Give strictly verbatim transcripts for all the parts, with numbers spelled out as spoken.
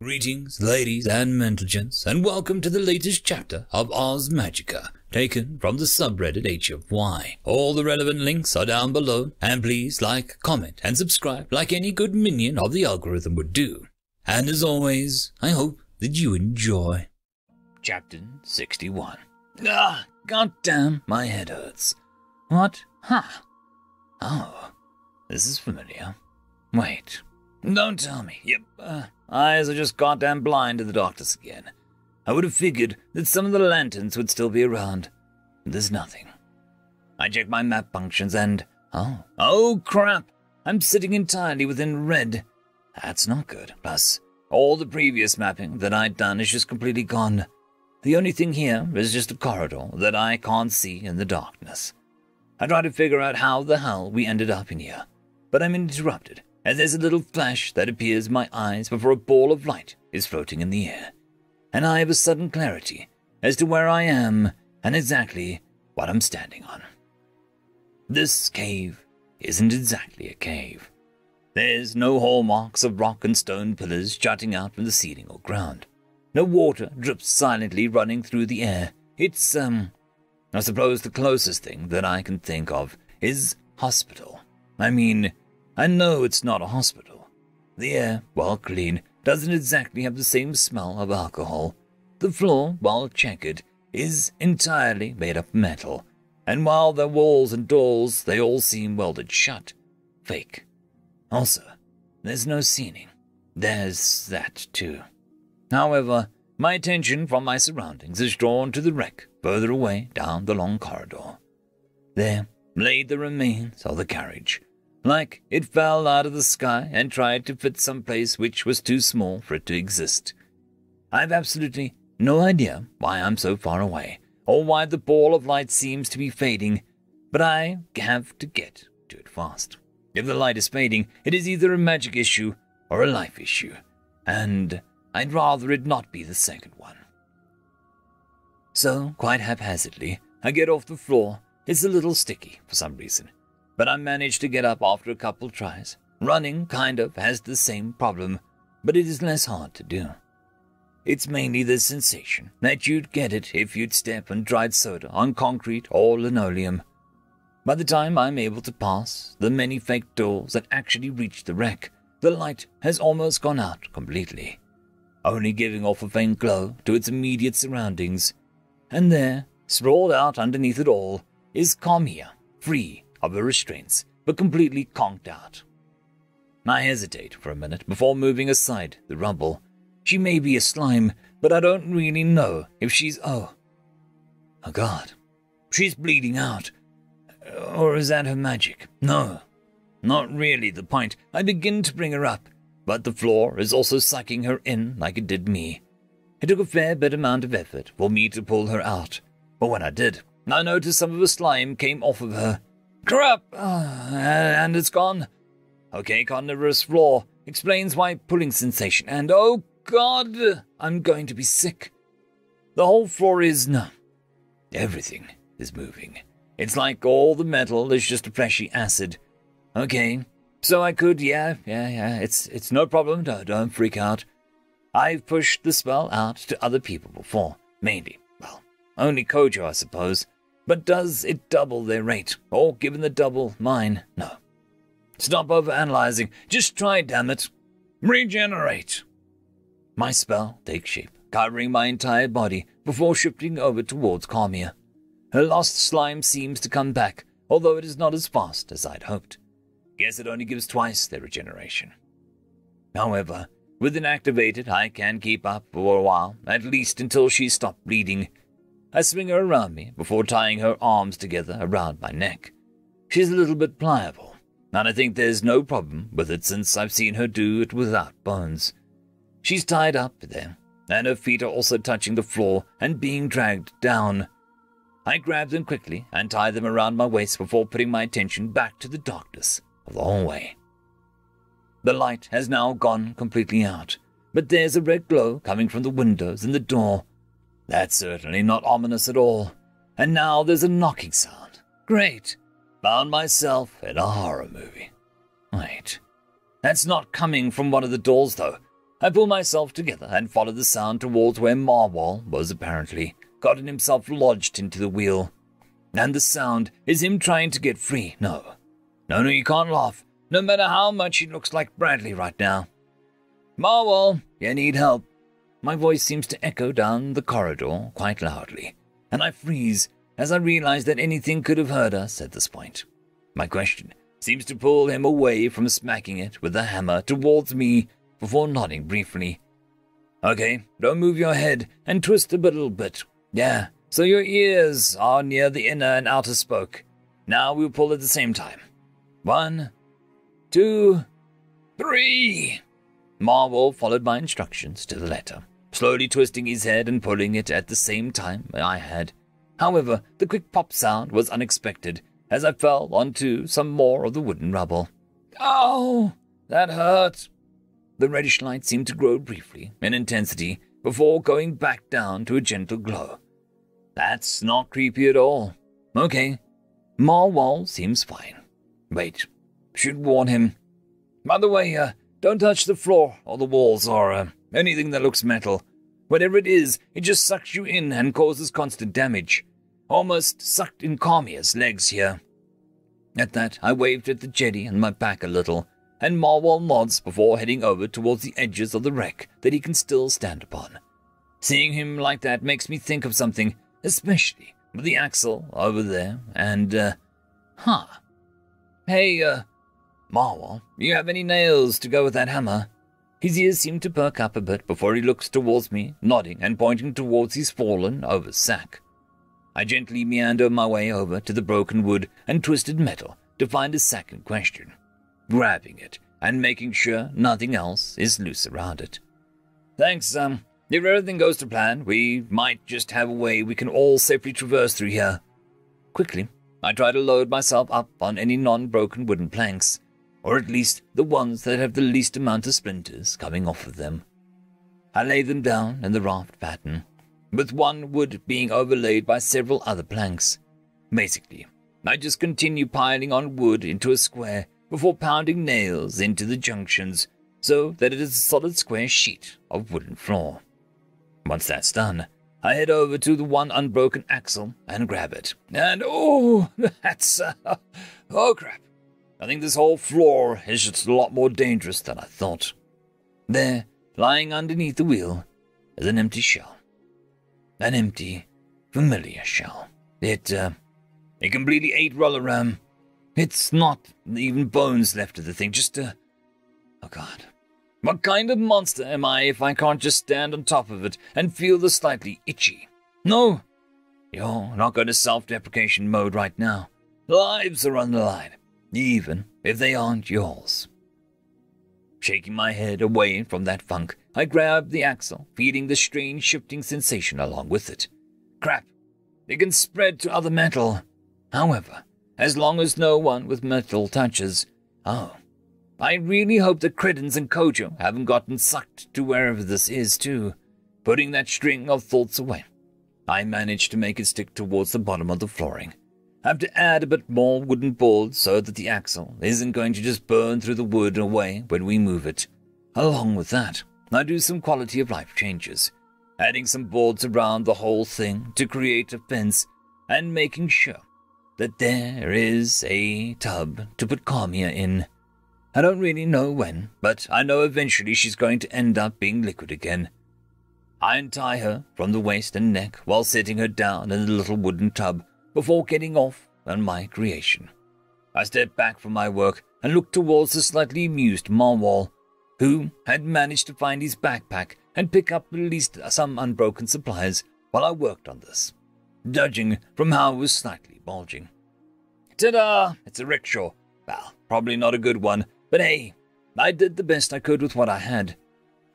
Greetings, ladies and mentlegents, and welcome to the latest chapter of Ars Magica, taken from the subreddit H F Y. All the relevant links are down below, and please like, comment, and subscribe like any good minion of the algorithm would do. And as always, I hope that you enjoy. Chapter sixty-one. Ah, goddamn, my head hurts. What? Huh. Oh, this is familiar. Wait. Don't tell me. Yep, uh, eyes are just goddamn blind to the darkness again. I would have figured that some of the lanterns would still be around. There's nothing. I check my map functions and... Oh. Oh, crap! I'm sitting entirely within red. That's not good. Plus, all the previous mapping that I'd done is just completely gone. The only thing here is just a corridor that I can't see in the darkness. I try to figure out how the hell we ended up in here, but I'm interrupted. And there's a little flash that appears in my eyes before a ball of light is floating in the air, and I have a sudden clarity as to where I am and exactly what I'm standing on. This cave isn't exactly a cave. There's no hallmarks of rock and stone pillars jutting out from the ceiling or ground. No water drips silently running through the air. It's, um, I suppose the closest thing that I can think of is hospital. I mean... I know it's not a hospital. The air, while clean, doesn't exactly have the same smell of alcohol. The floor, while checkered, is entirely made of metal, and while their walls and doors, they all seem welded shut, fake. Also, there's no ceiling. There's that too. However, my attention from my surroundings is drawn to the wreck further away down the long corridor. There lay the remains of the carriage. Like it fell out of the sky and tried to fit someplace which was too small for it to exist. I've absolutely no idea why I'm so far away, or why the ball of light seems to be fading, but I have to get to it fast. If the light is fading, it is either a magic issue or a life issue, and I'd rather it not be the second one. So, quite haphazardly, I get off the floor. It's a little sticky for some reason. But I managed to get up after a couple tries. Running, kind of, has the same problem, but it is less hard to do. It's mainly the sensation that you'd get it if you'd step on dried soda on concrete or linoleum. By the time I'm able to pass the many fake doors that actually reach the wreck, the light has almost gone out completely, only giving off a faint glow to its immediate surroundings. And there, sprawled out underneath it all, is Karmia, free of her restraints, but completely conked out. I hesitate for a minute before moving aside the rubble. She may be a slime, but I don't really know if she's... Oh. Oh, God. She's bleeding out. Or is that her magic? No. Not really the point. I begin to bring her up, but the floor is also sucking her in like it did me. It took a fair bit amount of effort for me to pull her out, but when I did, I noticed some of the slime came off of her. Crap! Uh, and it's gone. Okay, carnivorous floor explains my pulling sensation, and oh god, I'm going to be sick. The whole floor is numb. Everything is moving. It's like all the metal is just a fleshy acid. Okay, so I could, yeah, yeah, yeah, it's, it's no problem, no, don't freak out. I've pushed the spell out to other people before, mainly, well, only Kojo, I suppose. But does it double their rate, or given the double mine? No. Stop overanalyzing. Just try, damn it. Regenerate. My spell takes shape, covering my entire body before shifting over towards Karmia. Her lost slime seems to come back, although it is not as fast as I'd hoped. Guess it only gives twice their regeneration. However, with an activated, I can keep up for a while, at least until she stopped bleeding. I swing her around me before tying her arms together around my neck. She's a little bit pliable, and I think there's no problem with it since I've seen her do it without bones. She's tied up there, and her feet are also touching the floor and being dragged down. I grab them quickly and tie them around my waist before putting my attention back to the darkness of the hallway. The light has now gone completely out, but there's a red glow coming from the windows and the door. That's certainly not ominous at all. And now there's a knocking sound. Great. Found myself in a horror movie. Wait. That's not coming from one of the doors, though. I pulled myself together and followed the sound towards where Marwal was apparently gotten himself lodged into the wheel. And the sound is him trying to get free. No. No, no, you can't laugh. No matter how much he looks like Bradley right now. Marwal, you need help. My voice seems to echo down the corridor quite loudly, and I freeze as I realize that anything could have heard us at this point. My question seems to pull him away from smacking it with a hammer towards me before nodding briefly. Okay, don't move your head and twist a little bit. Yeah, so your ears are near the inner and outer spoke. Now we'll pull at the same time. One, two, three. Marwal followed my instructions to the letter, slowly twisting his head and pulling it at the same time I had. However, the quick pop sound was unexpected as I fell onto some more of the wooden rubble. Ow! That hurt! The reddish light seemed to grow briefly in intensity before going back down to a gentle glow. That's not creepy at all. Okay, Marwal seems fine. Wait, should warn him. By the way, uh, don't touch the floor or the walls or uh, anything that looks metal. Whatever it is, it just sucks you in and causes constant damage. Almost sucked in Karmia's legs here. At that, I waved at the jetty and my back a little, and Marwal nods before heading over towards the edges of the wreck that he can still stand upon. Seeing him like that makes me think of something, especially with the axle over there, and, uh, huh. Hey, uh, Marwal, you have any nails to go with that hammer? His ears seem to perk up a bit before he looks towards me, nodding and pointing towards his fallen over sack. I gently meander my way over to the broken wood and twisted metal to find a sack in question, grabbing it and making sure nothing else is loose around it. Thanks, um, if everything goes to plan, we might just have a way we can all safely traverse through here. Quickly, I try to load myself up on any non-broken wooden planks, or at least the ones that have the least amount of splinters coming off of them. I lay them down in the raft pattern, with one wood being overlaid by several other planks. Basically, I just continue piling on wood into a square before pounding nails into the junctions so that it is a solid square sheet of wooden floor. Once that's done, I head over to the one unbroken axle and grab it. And oh, that's... Uh, oh crap. I think this whole floor is just a lot more dangerous than I thought. There, lying underneath the wheel, is an empty shell. An empty, familiar shell. It, uh, it completely ate Rollaram. It's not even bones left of the thing, just a... Oh god. What kind of monster am I if I can't just stand on top of it and feel the slightly itchy? No, you're not going to self-deprecation mode right now. Lives are on the line, even if they aren't yours. Shaking my head away from that funk, I grab the axle, feeling the strange shifting sensation along with it. Crap, it can spread to other metal. However, as long as no one with metal touches... Oh, I really hope that Credens and Kojo haven't gotten sucked to wherever this is too. Putting that string of thoughts away, I manage to make it stick towards the bottom of the flooring. I have to add a bit more wooden boards so that the axle isn't going to just burn through the wood away when we move it. Along with that, I do some quality of life changes, adding some boards around the whole thing to create a fence and making sure that there is a tub to put Karmia in. I don't really know when, but I know eventually she's going to end up being liquid again. I untie her from the waist and neck while setting her down in the little wooden tub before getting off on my creation. I step back from my work and look towards the slightly amused Marwal, who had managed to find his backpack and pick up at least some unbroken supplies while I worked on this, judging from how it was slightly bulging. Ta-da! It's a rickshaw. Well, probably not a good one, but hey, I did the best I could with what I had.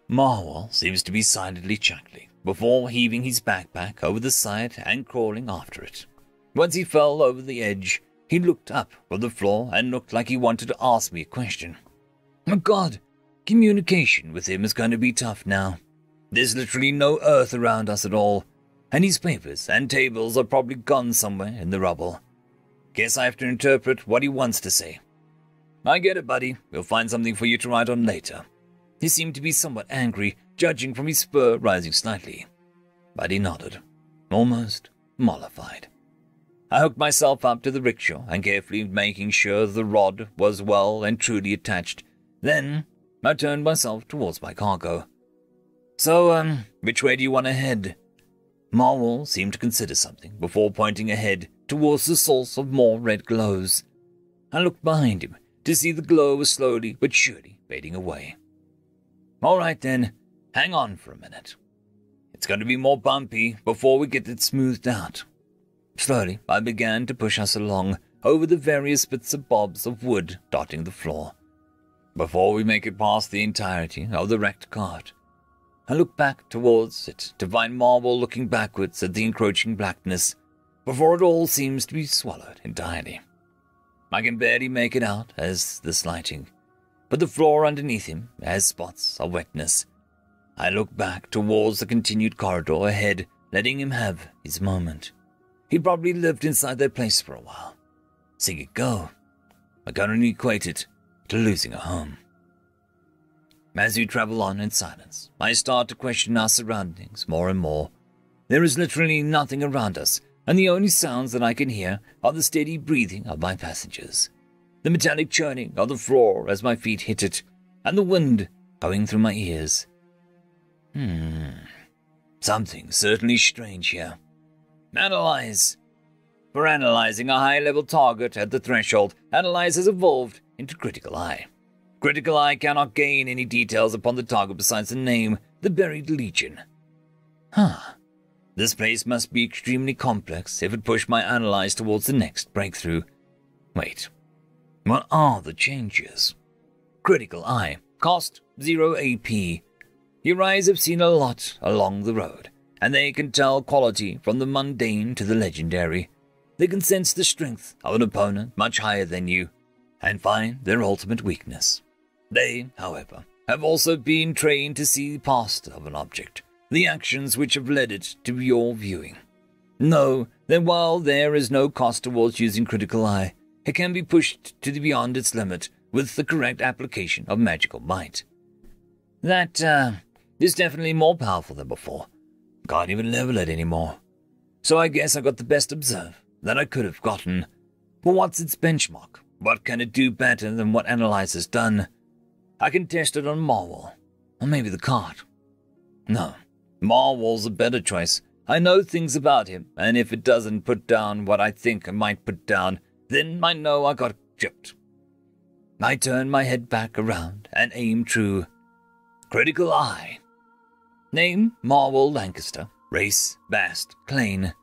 Marwal seems to be silently chuckling before heaving his backpack over the side and crawling after it. Once he fell over the edge, he looked up from the floor and looked like he wanted to ask me a question. Oh god, communication with him is going to be tough now. There's literally no earth around us at all, and his papers and tables are probably gone somewhere in the rubble. Guess I have to interpret what he wants to say. I get it, buddy. We'll find something for you to write on later. He seemed to be somewhat angry, judging from his spur rising slightly. But he nodded, almost mollified. I hooked myself up to the rickshaw and carefully making sure the rod was well and truly attached. Then I turned myself towards my cargo. So, um, which way do you want to head? Marwal seemed to consider something before pointing ahead towards the source of more red glows. I looked behind him to see the glow was slowly but surely fading away. All right then, hang on for a minute. It's going to be more bumpy before we get it smoothed out. Slowly, I began to push us along over the various bits and bobs of wood dotting the floor. Before we make it past the entirety of the wrecked cart, I looked back towards it to find Marwal looking backwards at the encroaching blackness before it all seems to be swallowed entirely. I can barely make it out as this lighting, but the floor underneath him has spots of wetness. I look back towards the continued corridor ahead, letting him have his moment. He probably lived inside that place for a while. Seeing it go, I can only equate it to losing a home. As we travel on in silence, I start to question our surroundings more and more. There is literally nothing around us, and the only sounds that I can hear are the steady breathing of my passengers, the metallic churning of the floor as my feet hit it, and the wind going through my ears. Hmm, something certainly strange here. Analyze. For analyzing a high-level target at the threshold, Analyze has evolved into Critical Eye. Critical Eye cannot gain any details upon the target besides the name, the Buried Legion. Huh. This place must be extremely complex if it pushed my Analyze towards the next breakthrough. Wait. What are the changes? Critical Eye. Cost, zero A P. Your eyes have seen a lot along the road, and they can tell quality from the mundane to the legendary. They can sense the strength of an opponent much higher than you, and find their ultimate weakness. They, however, have also been trained to see past of an object, the actions which have led it to your viewing. Know that while there is no cost towards using Critical Eye, it can be pushed to the beyond its limit with the correct application of magical might. That uh, is definitely more powerful than before. Can't even level it anymore. So I guess I got the best observe that I could have gotten. But what's its benchmark? What can it do better than what Analyze has done? I can test it on Marwal. Or maybe the cart. No, Marwal's a better choice. I know things about him, and if it doesn't put down what I think it might put down, then I know I got gypped. I turn my head back around and aim true. Critical Eye. Name, Marwal Lancaster. Race, Bast, Klain.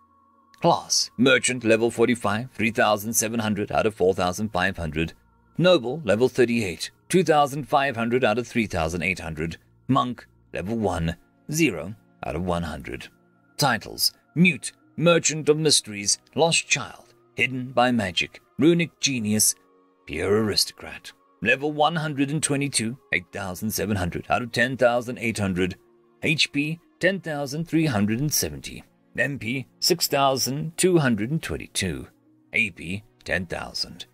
Class, Merchant, level forty-five, three thousand seven hundred out of four thousand five hundred. Noble, level thirty-eight, two thousand five hundred out of three thousand eight hundred. Monk, level one, zero out of one hundred. Titles, Mute, Merchant of Mysteries, Lost Child, Hidden by Magic, Runic Genius, Pure Aristocrat. Level one hundred twenty-two, eight thousand seven hundred out of ten thousand eight hundred. H P, ten thousand three hundred seventy. M P, six thousand two hundred twenty-two. A P, ten thousand.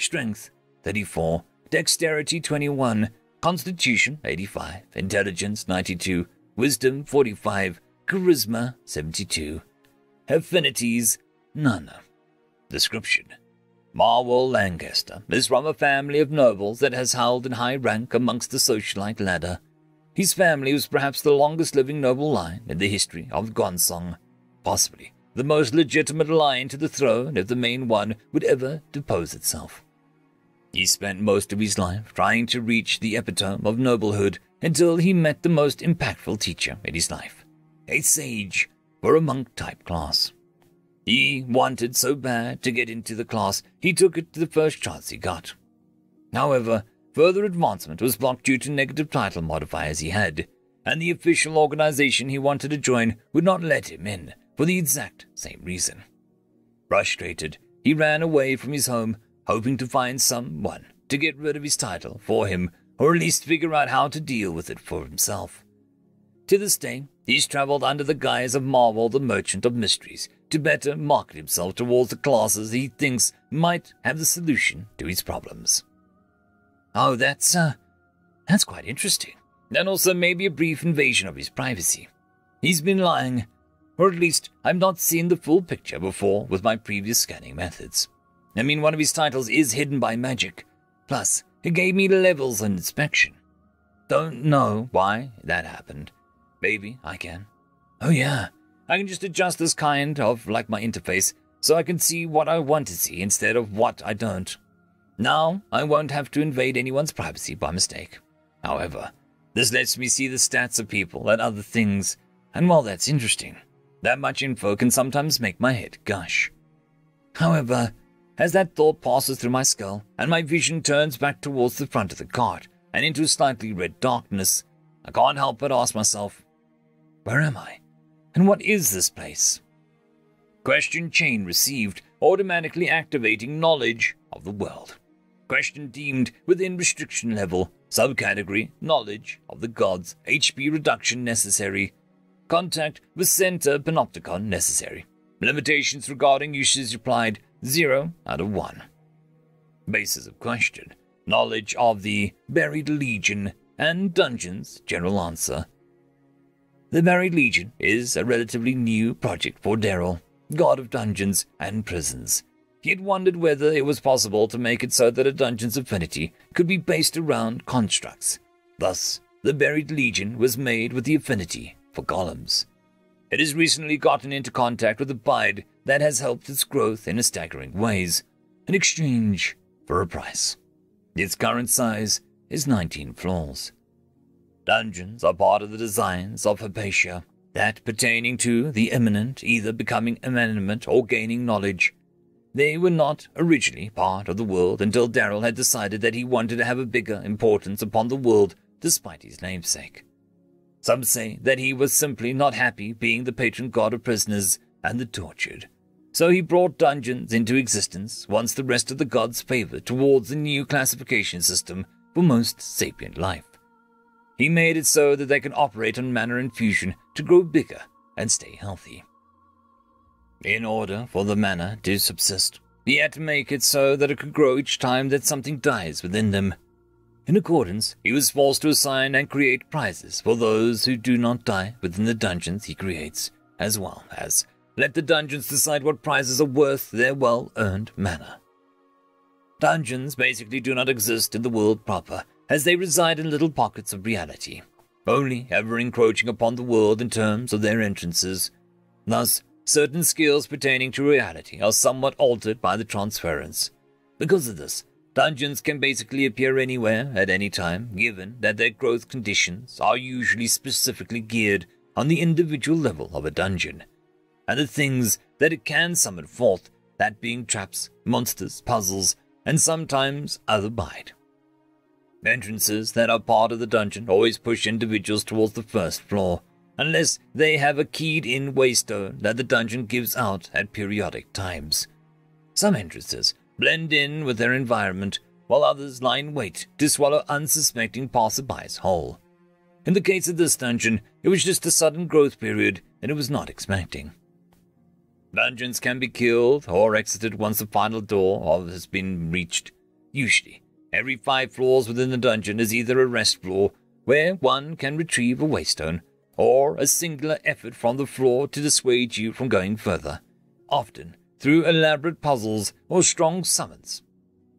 Strength, thirty-four. Dexterity, twenty-one. Constitution, eighty-five. Intelligence, ninety-two. Wisdom, forty-five. Charisma, seventy-two. Affinities, none. Description. Marwal Lancaster is from a family of nobles that has held in high rank amongst the socialite ladder. His family was perhaps the longest-living noble line in the history of Gwansong, possibly the most legitimate line to the throne if the main one would ever depose itself. He spent most of his life trying to reach the epitome of noblehood until he met the most impactful teacher in his life, a sage or a monk-type class. He wanted so bad to get into the class, he took it the first chance he got. However, further advancement was blocked due to negative title modifiers he had, and the official organization he wanted to join would not let him in for the exact same reason. Frustrated, he ran away from his home, hoping to find someone to get rid of his title for him, or at least figure out how to deal with it for himself. To this day, he's traveled under the guise of Marwal the Merchant of Mysteries to better market himself towards the classes he thinks might have the solution to his problems. Oh, that's, uh, that's quite interesting. and also maybe a brief invasion of his privacy. He's been lying, or at least I've not seen the full picture before with my previous scanning methods. I mean, one of his titles is hidden by magic, plus it gave me levels and inspection. Don't know why that happened. Maybe I can. Oh yeah, I can just adjust this kind of like my interface so I can see what I want to see instead of what I don't. Now, I won't have to invade anyone's privacy by mistake. However, this lets me see the stats of people and other things, and while that's interesting, that much info can sometimes make my head gush. However, as that thought passes through my skull and my vision turns back towards the front of the cart and into slightly red darkness, I can't help but ask myself, where am I? And what is this place? Question chain received, automatically activating knowledge of the world. Question deemed within restriction level, subcategory, knowledge of the gods, H P reduction necessary, contact with center panopticon necessary. Limitations regarding uses applied, zero out of one. Basis of question, knowledge of the Buried Legion and Dungeons, general answer. The Buried Legion is a relatively new project for Daryl, god of dungeons and prisons. He had wondered whether it was possible to make it so that a dungeon's affinity could be based around constructs. Thus, the Buried Legion was made with the affinity for columns. It has recently gotten into contact with a bide that has helped its growth in a staggering ways, in exchange for a price. Its current size is nineteen floors. Dungeons are part of the designs of Hypatia, that pertaining to the imminent either becoming inanimate or gaining knowledge. They were not originally part of the world until Daryl had decided that he wanted to have a bigger importance upon the world despite his namesake. Some say that he was simply not happy being the patron god of prisoners and the tortured, so he brought dungeons into existence once the rest of the gods favored towards the new classification system for most sapient life. He made it so that they can operate on mana infusion to grow bigger and stay healthy. In order for the mana to subsist, he had to make it so that it could grow each time that something dies within them. In accordance, he was forced to assign and create prizes for those who do not die within the dungeons he creates, as well as let the dungeons decide what prizes are worth their well-earned mana. Dungeons basically do not exist in the world proper, as they reside in little pockets of reality, only ever encroaching upon the world in terms of their entrances. Thus, certain skills pertaining to reality are somewhat altered by the transference. Because of this, dungeons can basically appear anywhere at any time, given that their growth conditions are usually specifically geared on the individual level of a dungeon, and the things that it can summon forth, that being traps, monsters, puzzles, and sometimes other bite. Entrances that are part of the dungeon always push individuals towards the first floor, unless they have a keyed-in waystone that the dungeon gives out at periodic times. Some entrances blend in with their environment, while others lie in wait to swallow unsuspecting passerby's whole. In the case of this dungeon, it was just a sudden growth period that it was not expecting. Dungeons can be killed or exited once the final door has been reached. Usually, every five floors within the dungeon is either a rest floor, where one can retrieve a waystone, or a singular effort from the floor to dissuade you from going further, often through elaborate puzzles or strong summons.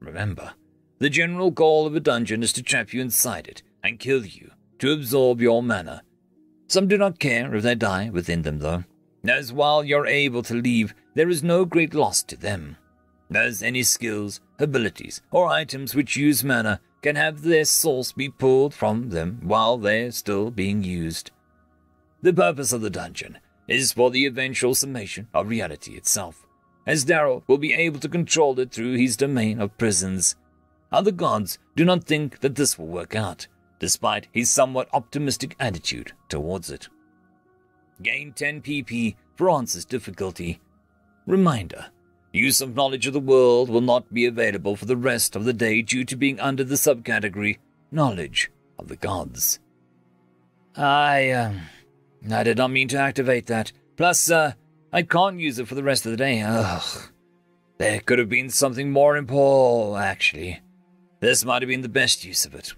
Remember, the general goal of a dungeon is to trap you inside it and kill you to absorb your mana. Some do not care if they die within them though, as while you're able to leave, there is no great loss to them, as any skills, abilities, or items which use mana can have their source be pulled from them while they're still being used. The purpose of the dungeon is for the eventual summation of reality itself, as Daryl will be able to control it through his domain of prisons. Other gods do not think that this will work out, despite his somewhat optimistic attitude towards it. Gain ten P P for answers difficulty. Reminder, use of knowledge of the world will not be available for the rest of the day due to being under the subcategory knowledge of the gods. I, uh... I did not mean to activate that. Plus, uh, I can't use it for the rest of the day. Ugh. There could have been something more important, actually. This might have been the best use of it.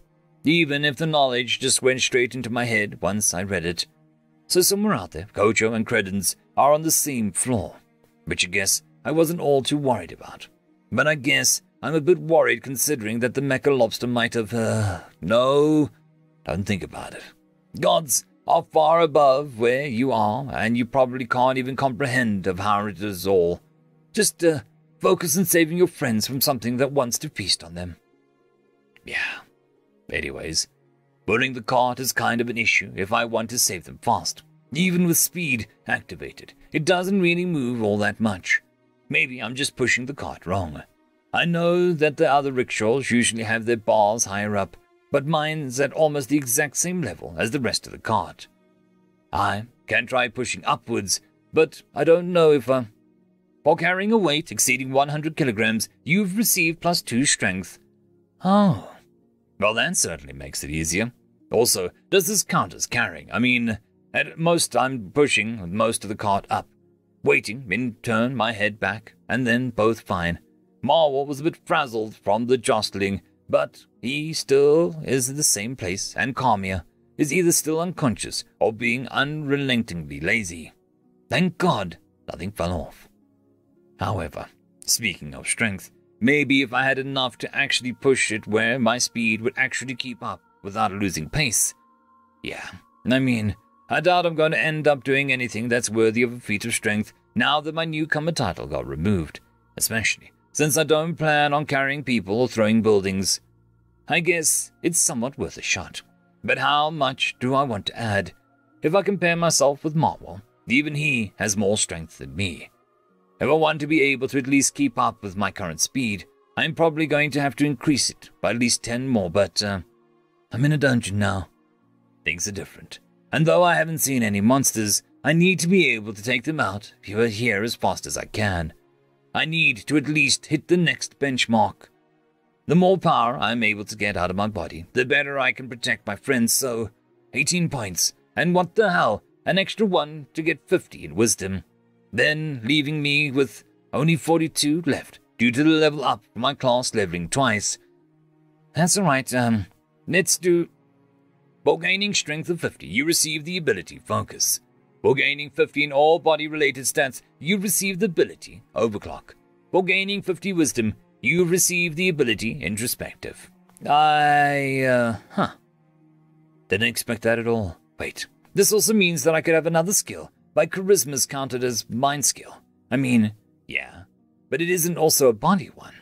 even if the knowledge just went straight into my head once I read it. So somewhere out there, Kojo and Credens are on the same floor, which I guess I wasn't all too worried about. But I guess I'm a bit worried considering that the mecha lobster might have, uh, no, don't think about it. Gods are far above where you are, and you probably can't even comprehend of how it is all. Just, uh, focus on saving your friends from something that wants to feast on them. Yeah. Anyways, pulling the cart is kind of an issue if I want to save them fast. Even with speed activated, it doesn't really move all that much. Maybe I'm just pushing the cart wrong. I know that the other rickshaws usually have their bars higher up, but mine's at almost the exact same level as the rest of the cart. I can try pushing upwards, but I don't know if I... For carrying a weight exceeding one hundred kilograms, you've received plus two strength. Oh. Well, that certainly makes it easier. Also, does this count as carrying? I mean, at most I'm pushing most of the cart up, waiting in turn my head back, and then both fine. Marwal was a bit frazzled from the jostling, but he still is in the same place, and Karmia is either still unconscious or being unrelentingly lazy. Thank God nothing fell off. However, speaking of strength, maybe if I had enough to actually push it where my speed would actually keep up without losing pace. Yeah, I mean, I doubt I'm going to end up doing anything that's worthy of a feat of strength now that my newcomer title got removed, especially since I don't plan on carrying people or throwing buildings. I guess it's somewhat worth a shot. But how much do I want to add? If I compare myself with Marwal, even he has more strength than me. If I want to be able to at least keep up with my current speed, I'm probably going to have to increase it by at least ten more, but uh, I'm in a dungeon now. Things are different. And though I haven't seen any monsters, I need to be able to take them out here as fast as I can. I need to at least hit the next benchmark. The more power I'm able to get out of my body, the better I can protect my friends, so eighteen points, and what the hell, an extra one to get fifty in wisdom. Then leaving me with only forty-two left due to the level up for my class leveling twice. That's alright, um, let's do... While gaining strength of fifty, you receive the ability Focus. While gaining fifty in all body-related stats, you receive the ability Overclock. While gaining fifty wisdom, you receive the ability Introspective. I, uh, huh. Didn't expect that at all. Wait, this also means that I could have another skill. Like charisma's counted as mind skill. I mean, yeah, but it isn't also a body one.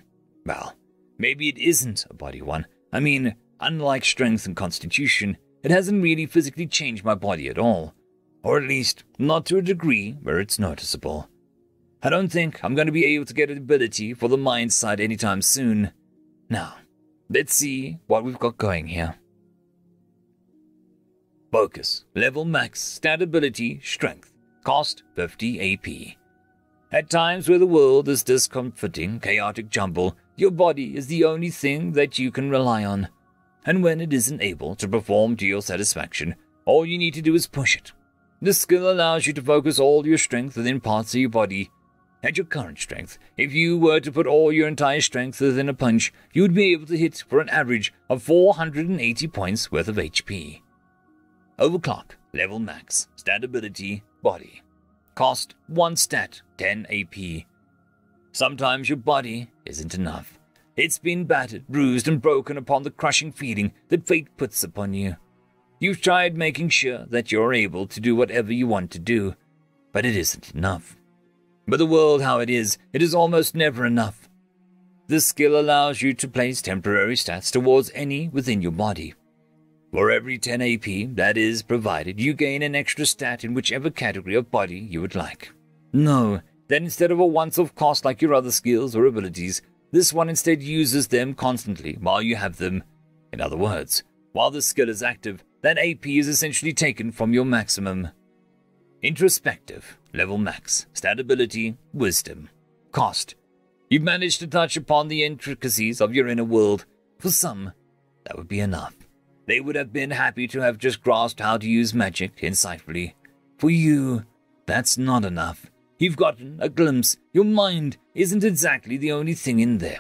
Well, maybe it isn't a body one. I mean, unlike strength and constitution, it hasn't really physically changed my body at all. Or at least, not to a degree where it's noticeable. I don't think I'm going to be able to get an ability for the mind side anytime soon. Now, let's see what we've got going here. Focus, level max, stat ability, strength. Cost fifty A P. At times where the world is discomforting, chaotic jumble, your body is the only thing that you can rely on. And when it isn't able to perform to your satisfaction, all you need to do is push it. This skill allows you to focus all your strength within parts of your body. At your current strength, if you were to put all your entire strength within a punch, you would be able to hit for an average of four hundred eighty points worth of H P. Overclock, level max, stat ability, body. Cost one stat, ten A P. Sometimes your body isn't enough. It's been battered, bruised, and broken upon the crushing feeling that fate puts upon you. You've tried making sure that you're able to do whatever you want to do, but it isn't enough. But the world how it is, it is almost never enough. This skill allows you to place temporary stats towards any within your body. For every ten A P that is provided, you gain an extra stat in whichever category of body you would like. No, then instead of a once-off cost like your other skills or abilities, this one instead uses them constantly while you have them. In other words, while this skill is active, that A P is essentially taken from your maximum. Introspective, level max, stat ability, wisdom. Cost. You've managed to touch upon the intricacies of your inner world. For some, that would be enough. They would have been happy to have just grasped how to use magic insightfully. For you, that's not enough. You've gotten a glimpse. Your mind isn't exactly the only thing in there.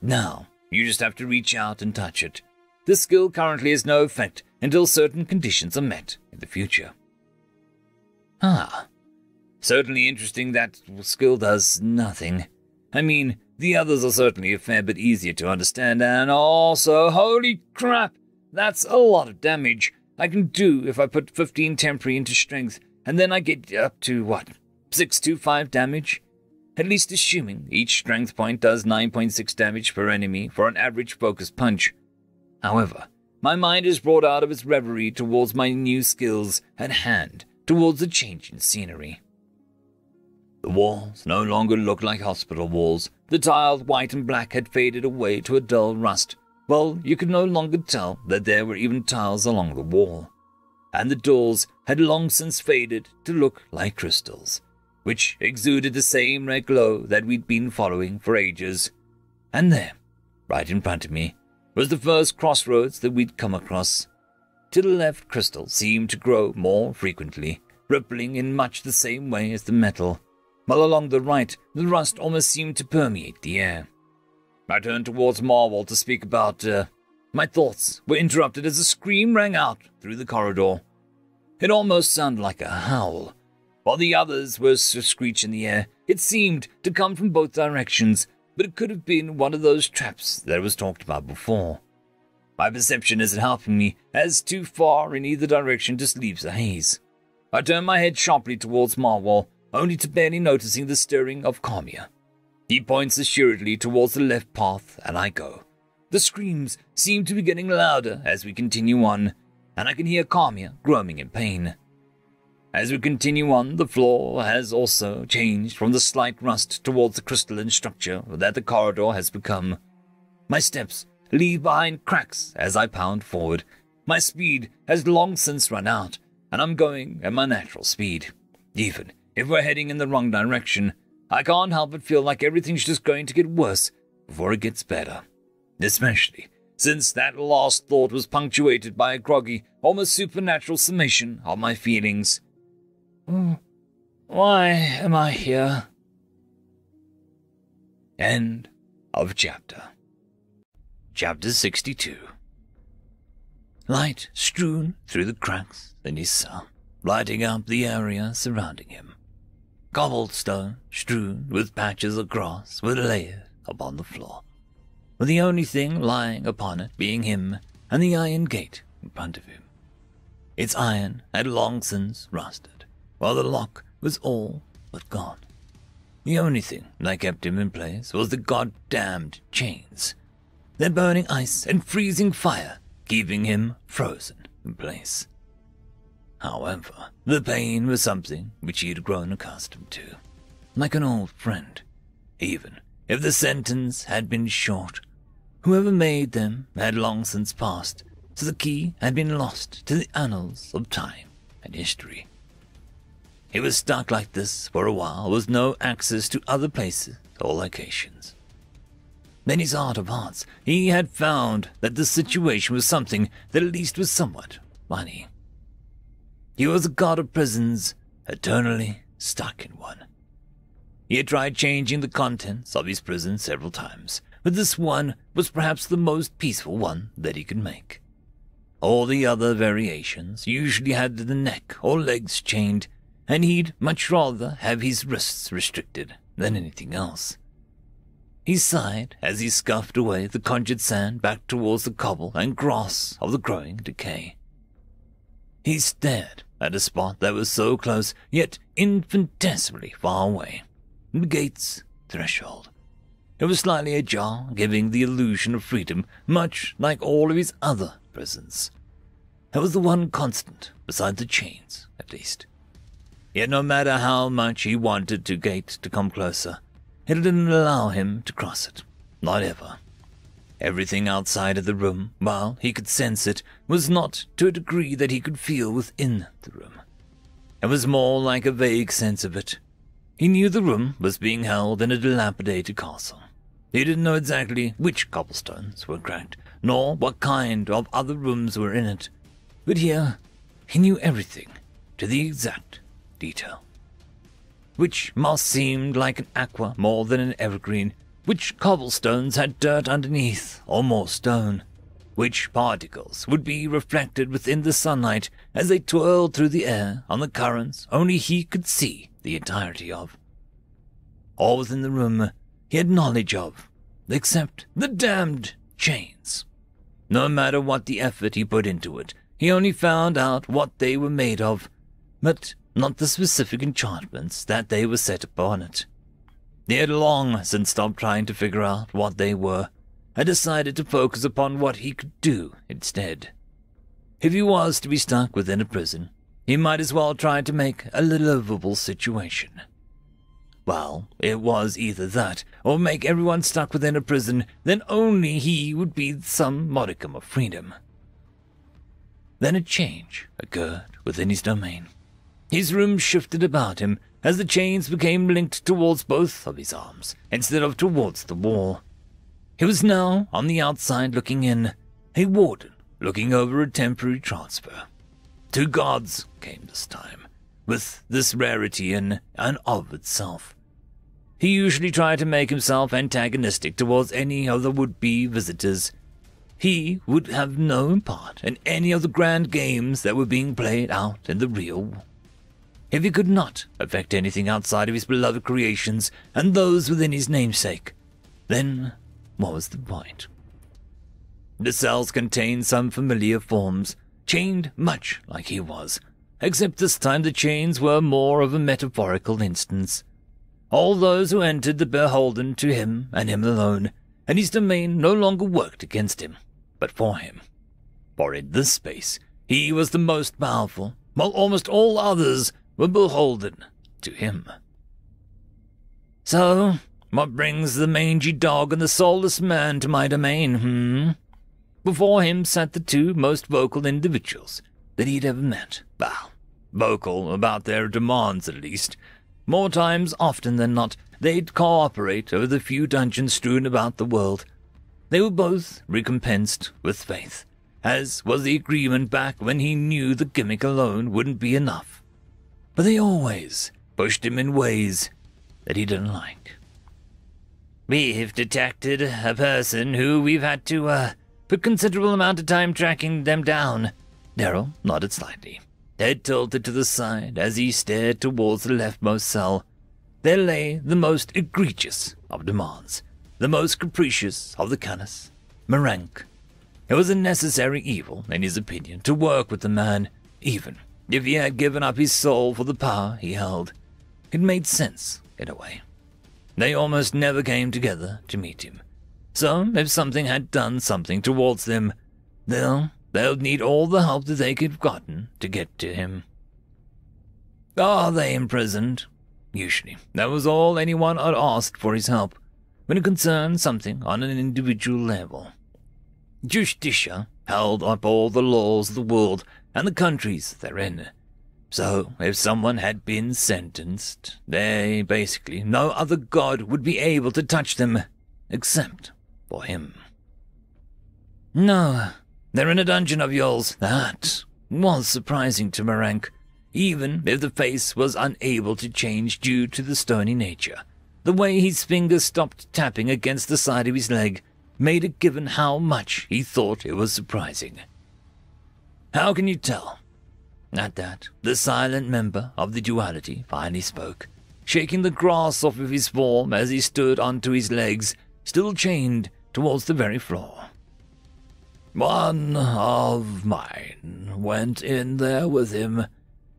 Now, you just have to reach out and touch it. This skill currently has no effect until certain conditions are met in the future. Ah. Certainly interesting that skill does nothing. I mean, the others are certainly a fair bit easier to understand, and also, holy crap, that's a lot of damage I can do if I put fifteen temporary into strength, and then I get up to, what, six twenty-five damage? At least assuming each strength point does nine point six damage per enemy for an average focus punch. However, my mind is brought out of its reverie towards my new skills at hand, towards the change in scenery. The walls no longer looked like hospital walls. The tiled white and black had faded away to a dull rust. Well, you could no longer tell that there were even tiles along the wall. And the doors had long since faded to look like crystals, which exuded the same red glow that we'd been following for ages. And there, right in front of me, was the first crossroads that we'd come across. To the left, crystal seemed to grow more frequently, rippling in much the same way as the metal, while along the right, the rust almost seemed to permeate the air. I turned towards Marwal to speak about, uh, my thoughts were interrupted as a scream rang out through the corridor. It almost sounded like a howl. While the others were to screech in the air, it seemed to come from both directions, but it could have been one of those traps that was talked about before. My perception isn't helping me, as too far in either direction just leaves a haze. I turned my head sharply towards Marwal, only to barely noticing the stirring of Karmia. He points assuredly towards the left path, and I go. The screams seem to be getting louder as we continue on, and I can hear Karmia groaning in pain. As we continue on, the floor has also changed from the slight rust towards the crystalline structure that the corridor has become. My steps leave behind cracks as I pound forward. My speed has long since run out, and I'm going at my natural speed. Even if we're heading in the wrong direction, I can't help but feel like everything's just going to get worse before it gets better. Especially since that last thought was punctuated by a groggy, almost supernatural summation of my feelings. Why am I here? End of chapter. Chapter sixty-two. Light strewn through the cracks in his cell, lighting up the area surrounding him. Cobblestone strewn with patches of grass were layered upon the floor, with the only thing lying upon it being him and the iron gate in front of him. Its iron had long since rusted, while the lock was all but gone. The only thing that kept him in place was the goddamned chains, their burning ice and freezing fire keeping him frozen in place. However, the pain was something which he had grown accustomed to, like an old friend. Even if the sentence had been short, whoever made them had long since passed, so the key had been lost to the annals of time and history. He was stuck like this for a while, with no access to other places or locations. In his heart of hearts, he had found that the situation was something that at least was somewhat funny. He was a god of prisons, eternally stuck in one. He had tried changing the contents of his prison several times, but this one was perhaps the most peaceful one that he could make. All the other variations usually had the neck or legs chained, and he'd much rather have his wrists restricted than anything else. He sighed as he scuffed away the conjured sand back towards the cobble and grass of the growing decay. He stared at a spot that was so close, yet infinitesimally far away, the gate's threshold. It was slightly ajar, giving the illusion of freedom, much like all of his other prisons. That was the one constant, beside the chains, at least. Yet no matter how much he wanted the gate to come closer, it didn't allow him to cross it, not ever. Everything outside of the room, while he could sense it, was not to a degree that he could feel within the room. It was more like a vague sense of it. He knew the room was being held in a dilapidated castle. He didn't know exactly which cobblestones were cracked, nor what kind of other rooms were in it. But here, he knew everything to the exact detail. Which moss seemed like an aqua more than an evergreen, which cobblestones had dirt underneath or more stone, which particles would be reflected within the sunlight as they twirled through the air on the currents only he could see the entirety of. All within the room he had knowledge of, except the damned chains. No matter what the effort he put into it, he only found out what they were made of, but not the specific enchantments that they were set upon it. He had long since stopped trying to figure out what they were, and decided to focus upon what he could do instead. If he was to be stuck within a prison, he might as well try to make a livable situation. Well, it was either that, or make everyone stuck within a prison, then only he would be some modicum of freedom. Then a change occurred within his domain. His room shifted about him as the chains became linked towards both of his arms, instead of towards the wall. He was now on the outside looking in, a warden looking over a temporary transfer. Two guards came this time, with this rarity in and of itself. He usually tried to make himself antagonistic towards any of the would-be visitors. He would have no part in any of the grand games that were being played out in the real world. If he could not affect anything outside of his beloved creations and those within his namesake, then what was the point? The cells contained some familiar forms, chained much like he was, except this time the chains were more of a metaphorical instance. All those who entered were beholden to him and him alone, and his domain no longer worked against him, but for him. For in this space, he was the most powerful, while almost all others were beholden to him. So, what brings the mangy dog and the soulless man to my domain, hmm? Before him sat the two most vocal individuals that he'd ever met. Well, vocal about their demands at least. More times often than not, they'd cooperate over the few dungeons strewn about the world. They were both recompensed with faith, as was the agreement back when he knew the gimmick alone wouldn't be enough. But they always pushed him in ways that he didn't like. We have detected a person who we've had to uh, put considerable amount of time tracking them down. Daryl nodded slightly, head tilted to the side as he stared towards the leftmost cell. There lay the most egregious of demands, the most capricious of the callous, Merank. It was a necessary evil, in his opinion, to work with the man, even if he had given up his soul for the power he held. It made sense, in a way. They almost never came together to meet him. So, if something had done something towards them, they'll, they'll need all the help that they could have gotten to get to him. Are they imprisoned? Usually, that was all anyone had asked for his help, when it concerned something on an individual level. Justicia held up all the laws of the world and the countries therein. So, if someone had been sentenced, they basically, no other god would be able to touch them, except for him. No, they're in a dungeon of yours. That was surprising to Merank, even if the face was unable to change due to the stony nature. The way his fingers stopped tapping against the side of his leg made it given how much he thought it was surprising. How can you tell? At that, the silent member of the duality finally spoke, shaking the grass off of his form as he stood onto his legs, still chained towards the very floor. One of mine went in there with him.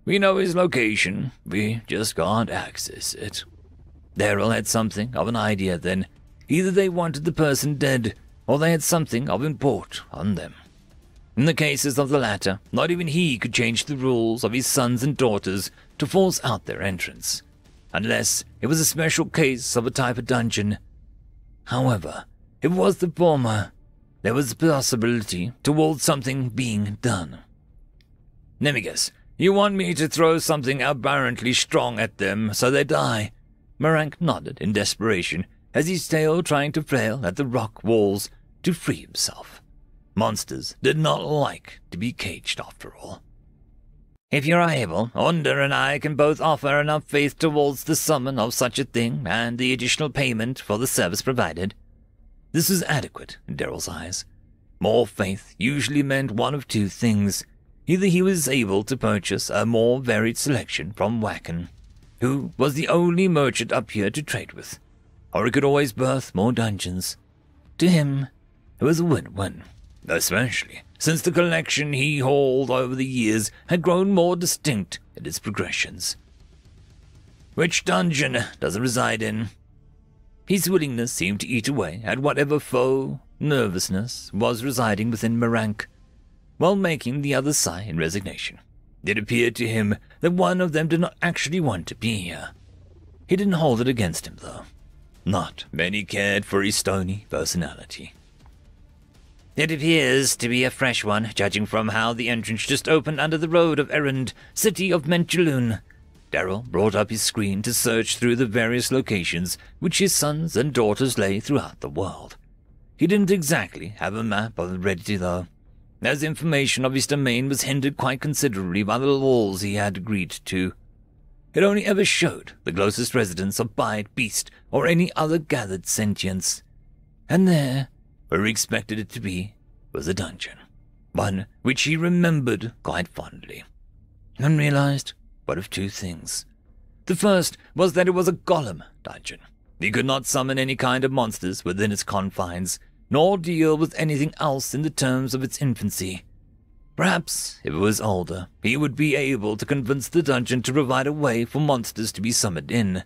We know his location, we just can't access it. Daryl had something of an idea then. Either they wanted the person dead, or they had something of import on them. In the cases of the latter, not even he could change the rules of his sons and daughters to force out their entrance, unless it was a special case of a type of dungeon. However, if it was the former, there was a possibility towards something being done. Nemegus, you want me to throw something apparently strong at them so they die? Merank nodded in desperation, as his tail trying to flail at the rock walls to free himself. Monsters did not like to be caged after all. If you're able, Onda and I can both offer enough faith towards the summon of such a thing and the additional payment for the service provided. This was adequate in Daryl's eyes. More faith usually meant one of two things. Either he was able to purchase a more varied selection from Wacken, who was the only merchant up here to trade with, or he could always birth more dungeons. To him, it was a win-win, especially since the collection he hauled over the years had grown more distinct in its progressions. Which dungeon does it reside in? His willingness seemed to eat away at whatever foe nervousness was residing within Merank, while making the other sigh in resignation. It appeared to him that one of them did not actually want to be here. He didn't hold it against him, though. Not many cared for his stony personality. It appears to be a fresh one, judging from how the entrance just opened under the road of Errand City of Mentcheloon. Daryl brought up his screen to search through the various locations which his sons and daughters lay throughout the world. He didn't exactly have a map of the ready, though, as information of his domain was hindered quite considerably by the laws he had agreed to. It only ever showed the closest residence of bide, beast, or any other gathered sentience. And there, where he expected it to be, was a dungeon, one which he remembered quite fondly, and realized one of two things. The first was that it was a golem dungeon. He could not summon any kind of monsters within its confines, nor deal with anything else in the terms of its infancy. Perhaps, if it was older, he would be able to convince the dungeon to provide a way for monsters to be summoned in.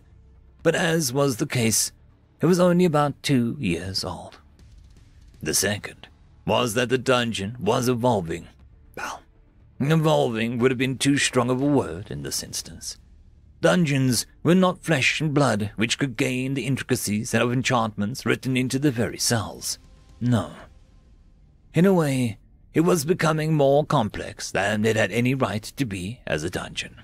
But as was the case, it was only about two years old. The second was that the dungeon was evolving. Well, evolving would have been too strong of a word in this instance. Dungeons were not flesh and blood which could gain the intricacies of enchantments written into the very cells. No. In a way, it was becoming more complex than it had any right to be as a dungeon,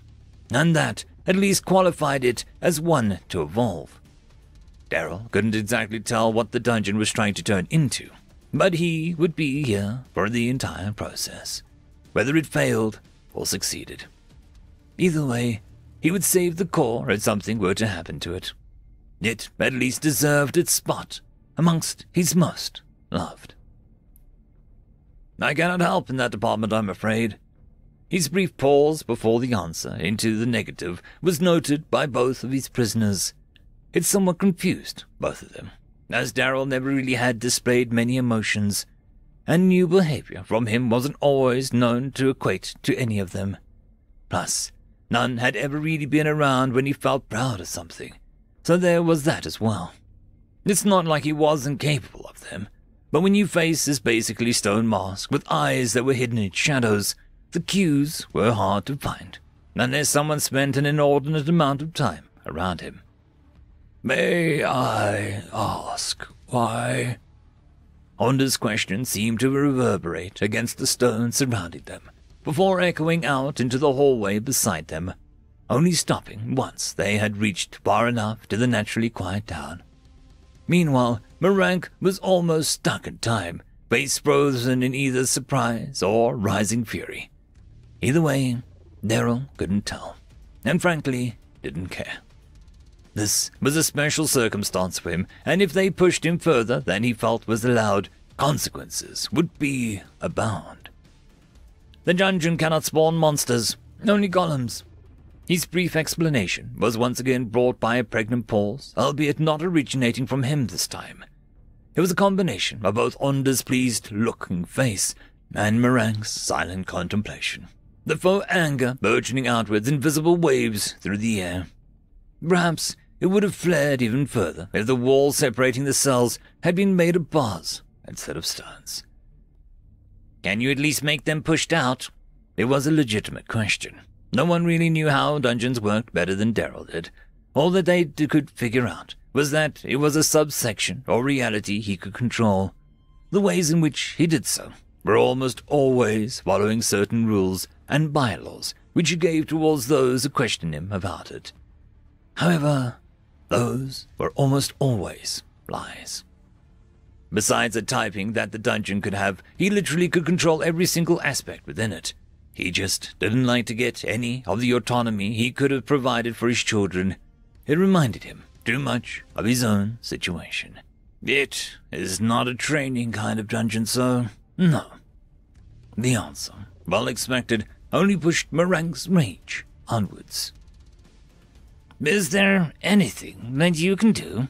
and that at least qualified it as one to evolve. Daryl couldn't exactly tell what the dungeon was trying to turn into, but he would be here for the entire process, whether it failed or succeeded. Either way, he would save the core if something were to happen to it. It at least deserved its spot amongst his most loved. I cannot help in that department, I'm afraid. His brief pause before the answer into the negative was noted by both of his prisoners. It somewhat confused both of them, as Daryl never really had displayed many emotions, and new behavior from him wasn't always known to equate to any of them. Plus, none had ever really been around when he felt proud of something, so there was that as well. It's not like he wasn't capable of them, but when you face this basically stone mask with eyes that were hidden in shadows, the cues were hard to find, unless someone spent an inordinate amount of time around him. May I ask why? Onda's question seemed to reverberate against the stone surrounding them, before echoing out into the hallway beside them, only stopping once they had reached far enough to the naturally quiet town. Meanwhile, Merank was almost stuck in time, face frozen in either surprise or rising fury. Either way, Daryl couldn't tell, and frankly, didn't care. This was a special circumstance for him, and if they pushed him further than he felt was allowed, consequences would be abound. The dungeon cannot spawn monsters, only golems. His brief explanation was once again brought by a pregnant pause, albeit not originating from him this time. It was a combination of both Onda's pleased-looking face and Merank's silent contemplation, the faux anger burgeoning outwards in visible waves through the air. Perhaps it would have flared even further if the wall separating the cells had been made of bars instead of stones. Can you at least make them pushed out? It was a legitimate question. No one really knew how dungeons worked better than Daryl did. All that they could figure out was that it was a subsection or reality he could control. The ways in which he did so were almost always following certain rules and bylaws which he gave towards those who questioned him about it. However, those were almost always lies. Besides a typing that the dungeon could have, he literally could control every single aspect within it. He just didn't like to get any of the autonomy he could have provided for his children. It reminded him too much of his own situation. It is not a training kind of dungeon, so No. The answer, well expected, only pushed Merank's rage onwards. Is there anything that you can do?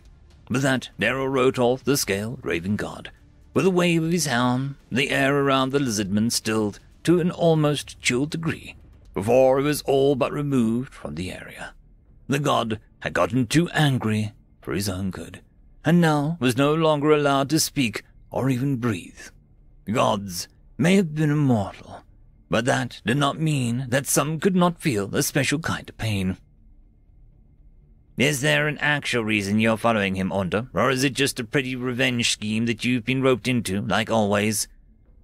With that, Daryl wrote off the scale Raven God. With a wave of his hand, the air around the lizardman stilled to an almost chilled degree, before it was all but removed from the area. The god had gotten too angry for his own good, and now was no longer allowed to speak or even breathe. Gods may have been immortal, but that did not mean that some could not feel a special kind of pain. Is there an actual reason you're following him, Onda, or is it just a pretty revenge scheme that you've been roped into, like always?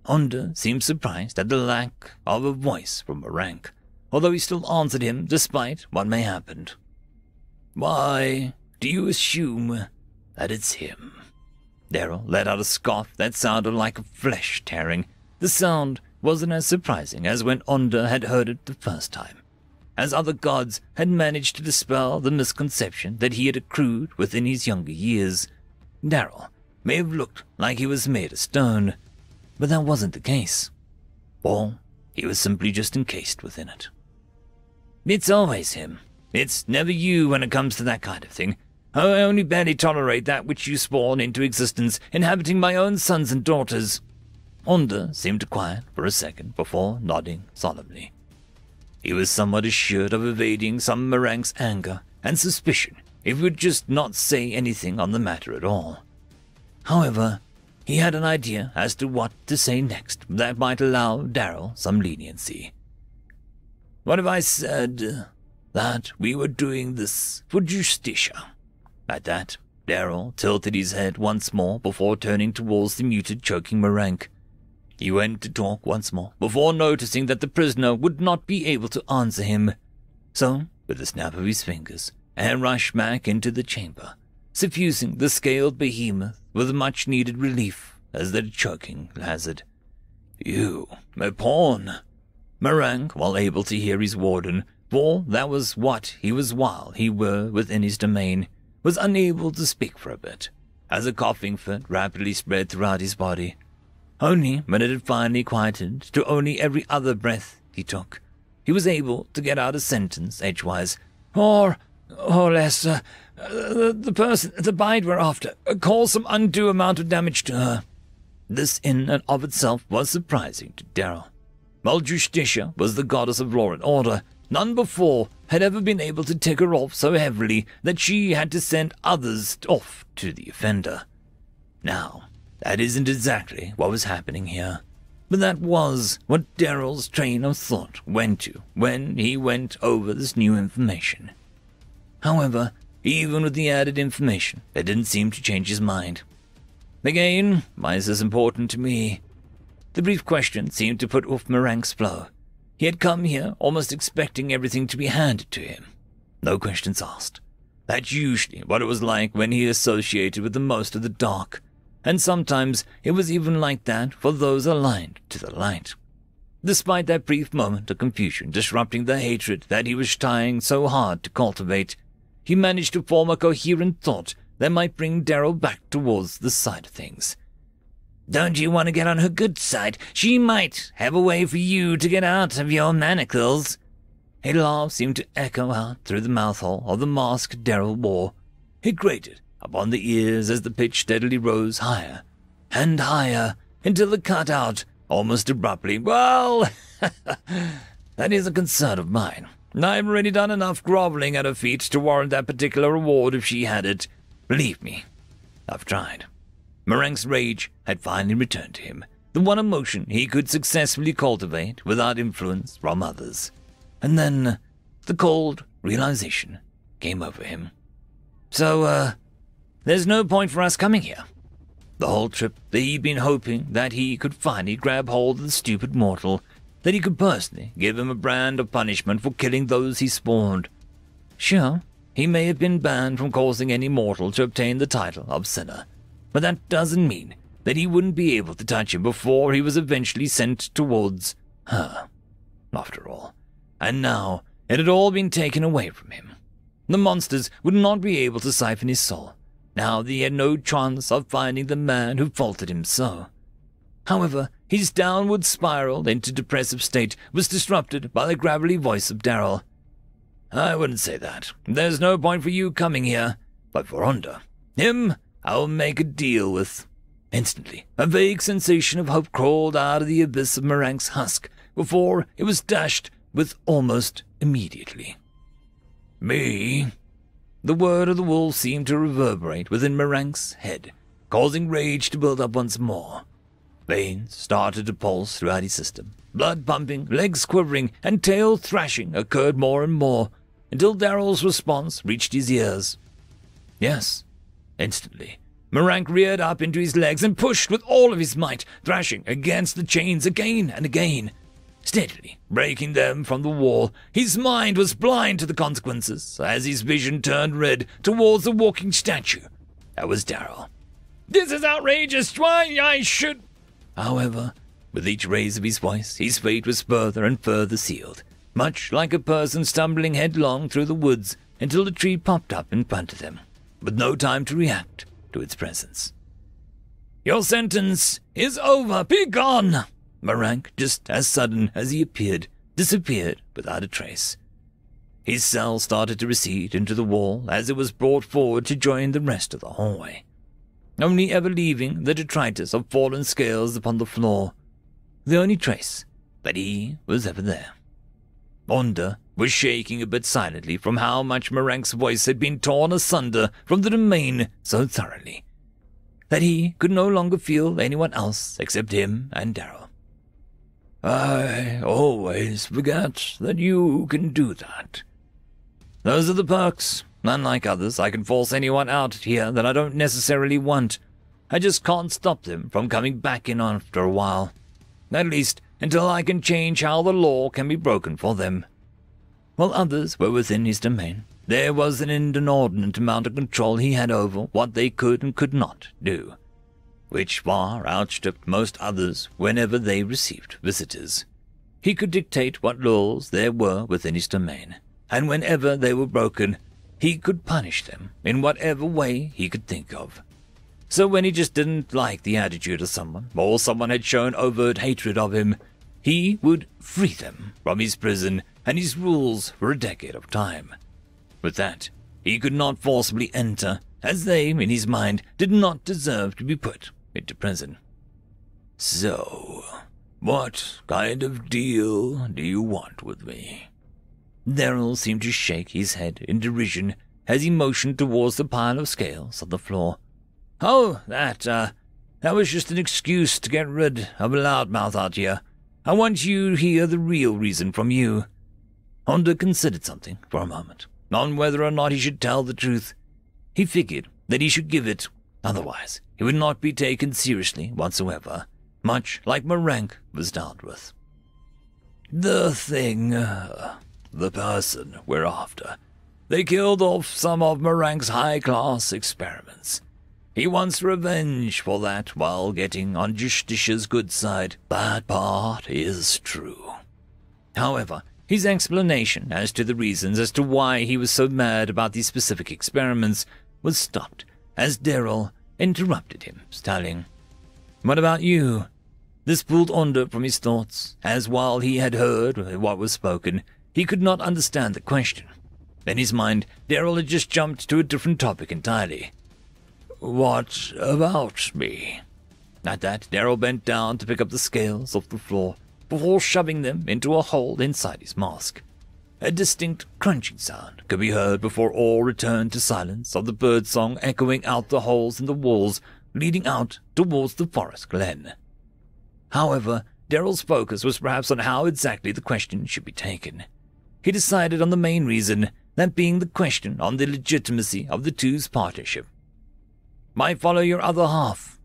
Onda seemed surprised at the lack of a voice from Merank, although he still answered him despite what may happen. Why do you assume that it's him? Daryl let out a scoff that sounded like a flesh tearing. The sound wasn't as surprising as when Onda had heard it the first time, as other gods had managed to dispel the misconception that he had accrued within his younger years. Daryl may have looked like he was made of stone, but that wasn't the case. Or he was simply just encased within it. It's always him. It's never you when it comes to that kind of thing. I only barely tolerate that which you spawn into existence, inhabiting my own sons and daughters. Onda seemed quiet for a second before nodding solemnly. He was somewhat assured of evading some Merank's anger and suspicion if he would just not say anything on the matter at all. However, he had an idea as to what to say next that might allow Daryl some leniency. What if I said that we were doing this for Justicia? At that, Daryl tilted his head once more before turning towards the muted, choking Merank. He went to talk once more, before noticing that the prisoner would not be able to answer him. So, with a snap of his fingers, air rushed back into the chamber, suffusing the scaled behemoth with much-needed relief as the choking hazard. You, my pawn! Merank, while able to hear his warden, for that was what he was while he were within his domain, was unable to speak for a bit, as a coughing fit rapidly spread throughout his body. Only when it had finally quieted to only every other breath he took, he was able to get out a sentence edgewise. Or, or less, uh, the, the person, the bride we're after, uh, caused some undue amount of damage to her. This in and of itself was surprising to Daryl. While Justicia was the goddess of law and order, none before had ever been able to tick her off so heavily that she had to send others off to the offender. Now, that isn't exactly what was happening here, but that was what Daryl's train of thought went to when he went over this new information. However, even with the added information, it didn't seem to change his mind. Again, why is this important to me? The brief question seemed to put off Merank's blow. He had come here almost expecting everything to be handed to him. No questions asked. That's usually what it was like when he associated with the most of the dark, and sometimes it was even like that for those aligned to the light. Despite that brief moment of confusion disrupting the hatred that he was trying so hard to cultivate, he managed to form a coherent thought that might bring Daryl back towards the side of things. Don't you want to get on her good side? She might have a way for you to get out of your manacles. A laugh seemed to echo out through the mouthhole of the mask Daryl wore. It grated upon the ears as the pitch steadily rose higher and higher until it cut out almost abruptly. Well, that is a concern of mine. I've already done enough groveling at her feet to warrant that particular reward if she had it. Believe me, I've tried. Merank's rage had finally returned to him, the one emotion he could successfully cultivate without influence from others. And then the cold realization came over him. So, uh, there's no point for us coming here. The whole trip that he'd been hoping that he could finally grab hold of the stupid mortal, that he could personally give him a brand of punishment for killing those he spawned. Sure, he may have been banned from causing any mortal to obtain the title of sinner, but that doesn't mean that he wouldn't be able to touch him before he was eventually sent towards her, after all. And now, it had all been taken away from him. The monsters would not be able to siphon his soul. Now he had no chance of finding the man who faulted him so. However, His downward spiral into depressive state was disrupted by the gravelly voice of Daryl. I wouldn't say that. There's no point for you coming here. But for Onda, him, I'll make a deal with. Instantly, a vague sensation of hope crawled out of the abyss of Merank's husk before it was dashed with almost immediately. Me? The word of the wolf seemed to reverberate within Merank's head, causing rage to build up once more. Veins started to pulse throughout his system. Blood pumping, legs quivering, and tail thrashing occurred more and more, until Daryl's response reached his ears. Yes. Instantly, Merank reared up into his legs and pushed with all of his might, thrashing against the chains again and again, steadily breaking them from the wall. His mind was blind to the consequences as his vision turned red towards the walking statue. That was Daryl. This is outrageous! Why, I should... However, with each raise of his voice, his fate was further and further sealed, much like a person stumbling headlong through the woods until a tree popped up in front of them, with no time to react to its presence. Your sentence is over. Be gone! Merank, just as sudden as he appeared, disappeared without a trace. His cell started to recede into the wall as it was brought forward to join the rest of the hallway, only ever leaving the detritus of fallen scales upon the floor, the only trace that he was ever there. Onda was shaking a bit silently from how much Merank's voice had been torn asunder from the domain so thoroughly that he could no longer feel anyone else except him and Daryl. I always forget that you can do that. Those are the perks. Unlike others, I can force anyone out here that I don't necessarily want. I just can't stop them from coming back in after a while. At least until I can change how the law can be broken for them. While others were within his domain, there was an inordinate amount of control he had over what they could and could not do, which far outstripped most others whenever they received visitors. He could dictate what laws there were within his domain, and whenever they were broken, he could punish them in whatever way he could think of. So when he just didn't like the attitude of someone, or someone had shown overt hatred of him, he would free them from his prison and his rules for a decade of time. With that, he could not forcibly enter, as they, in his mind, did not deserve to be put into prison. So, what kind of deal do you want with me? Daryl seemed to shake his head in derision as he motioned towards the pile of scales on the floor. Oh, that, uh, that was just an excuse to get rid of a loudmouth out here. I want you to hear the real reason from you. Onda considered something for a moment, on whether or not he should tell the truth. He figured that he should give it, otherwise he would not be taken seriously whatsoever, much like Merank was dealt with. The thing... Uh, the person we're after. They killed off some of Merank's high-class experiments. He wants revenge for that while getting on Justicia's good side. That part is true. However, his explanation as to the reasons as to why he was so mad about these specific experiments was stopped as Daryl interrupted him, stalling. What about you? This pulled Onda from his thoughts, as while he had heard what was spoken, he could not understand the question. In his mind, Daryl had just jumped to a different topic entirely. What about me? At that, Daryl bent down to pick up the scales off the floor, before shoving them into a hole inside his mask. A distinct crunching sound could be heard before all returned to silence of the birdsong echoing out the holes in the walls leading out towards the forest glen. However, Daryl's focus was perhaps on how exactly the question should be taken. He decided on the main reason, that being the question on the legitimacy of the two's partnership. Might follow your other half.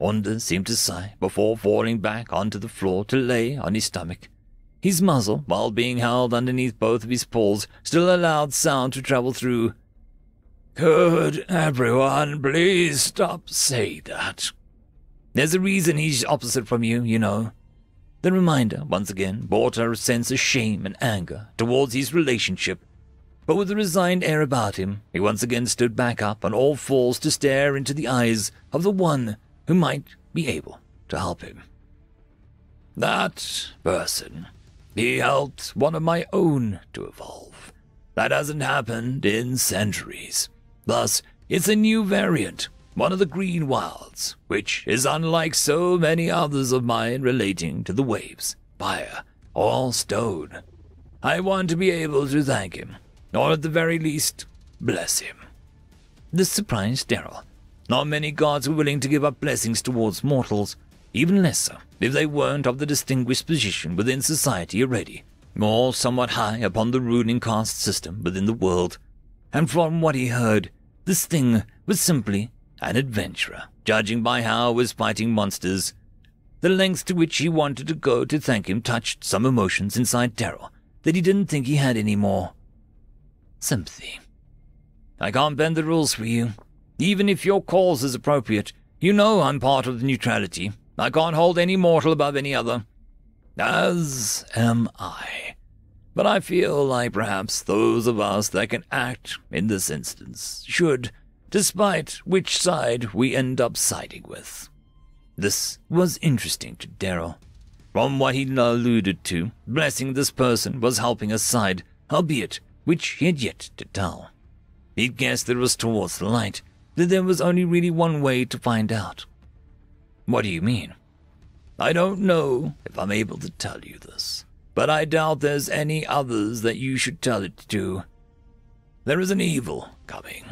Onda seemed to sigh before falling back onto the floor to lay on his stomach. His muzzle, while being held underneath both of his paws, still allowed sound to travel through. Could everyone please stop saying that? There's a reason he's opposite from you, you know. The reminder, once again, brought her a sense of shame and anger towards his relationship. But with a resigned air about him, he once again stood back up on all fours to stare into the eyes of the one who might be able to help him. That person, he helped one of my own to evolve. That hasn't happened in centuries. Thus, it's a new variant, one of the green wilds, which is unlike so many others of mine relating to the waves, fire, or stone. I want to be able to thank him, or at the very least, bless him. This surprised Daryl. Not many gods were willing to give up blessings towards mortals, even less so if they weren't of the distinguished position within society already, or somewhat high upon the ruling caste system within the world. And from what he heard, this thing was simply an adventurer, judging by how he was fighting monsters. The lengths to which he wanted to go to thank him touched some emotions inside Daryl that he didn't think he had any more. Sympathy. I can't bend the rules for you. Even if your cause is appropriate, you know I'm part of the neutrality. I can't hold any mortal above any other. As am I. But I feel like perhaps those of us that can act in this instance should, despite which side we end up siding with. This was interesting to Daryl. From what he alluded to, blessing this person was helping a side, albeit which he had yet to tell. He'd guessed that it was towards the light, that there was only really one way to find out. What do you mean? I don't know if I'm able to tell you this, but I doubt there's any others that you should tell it to. There is an evil coming.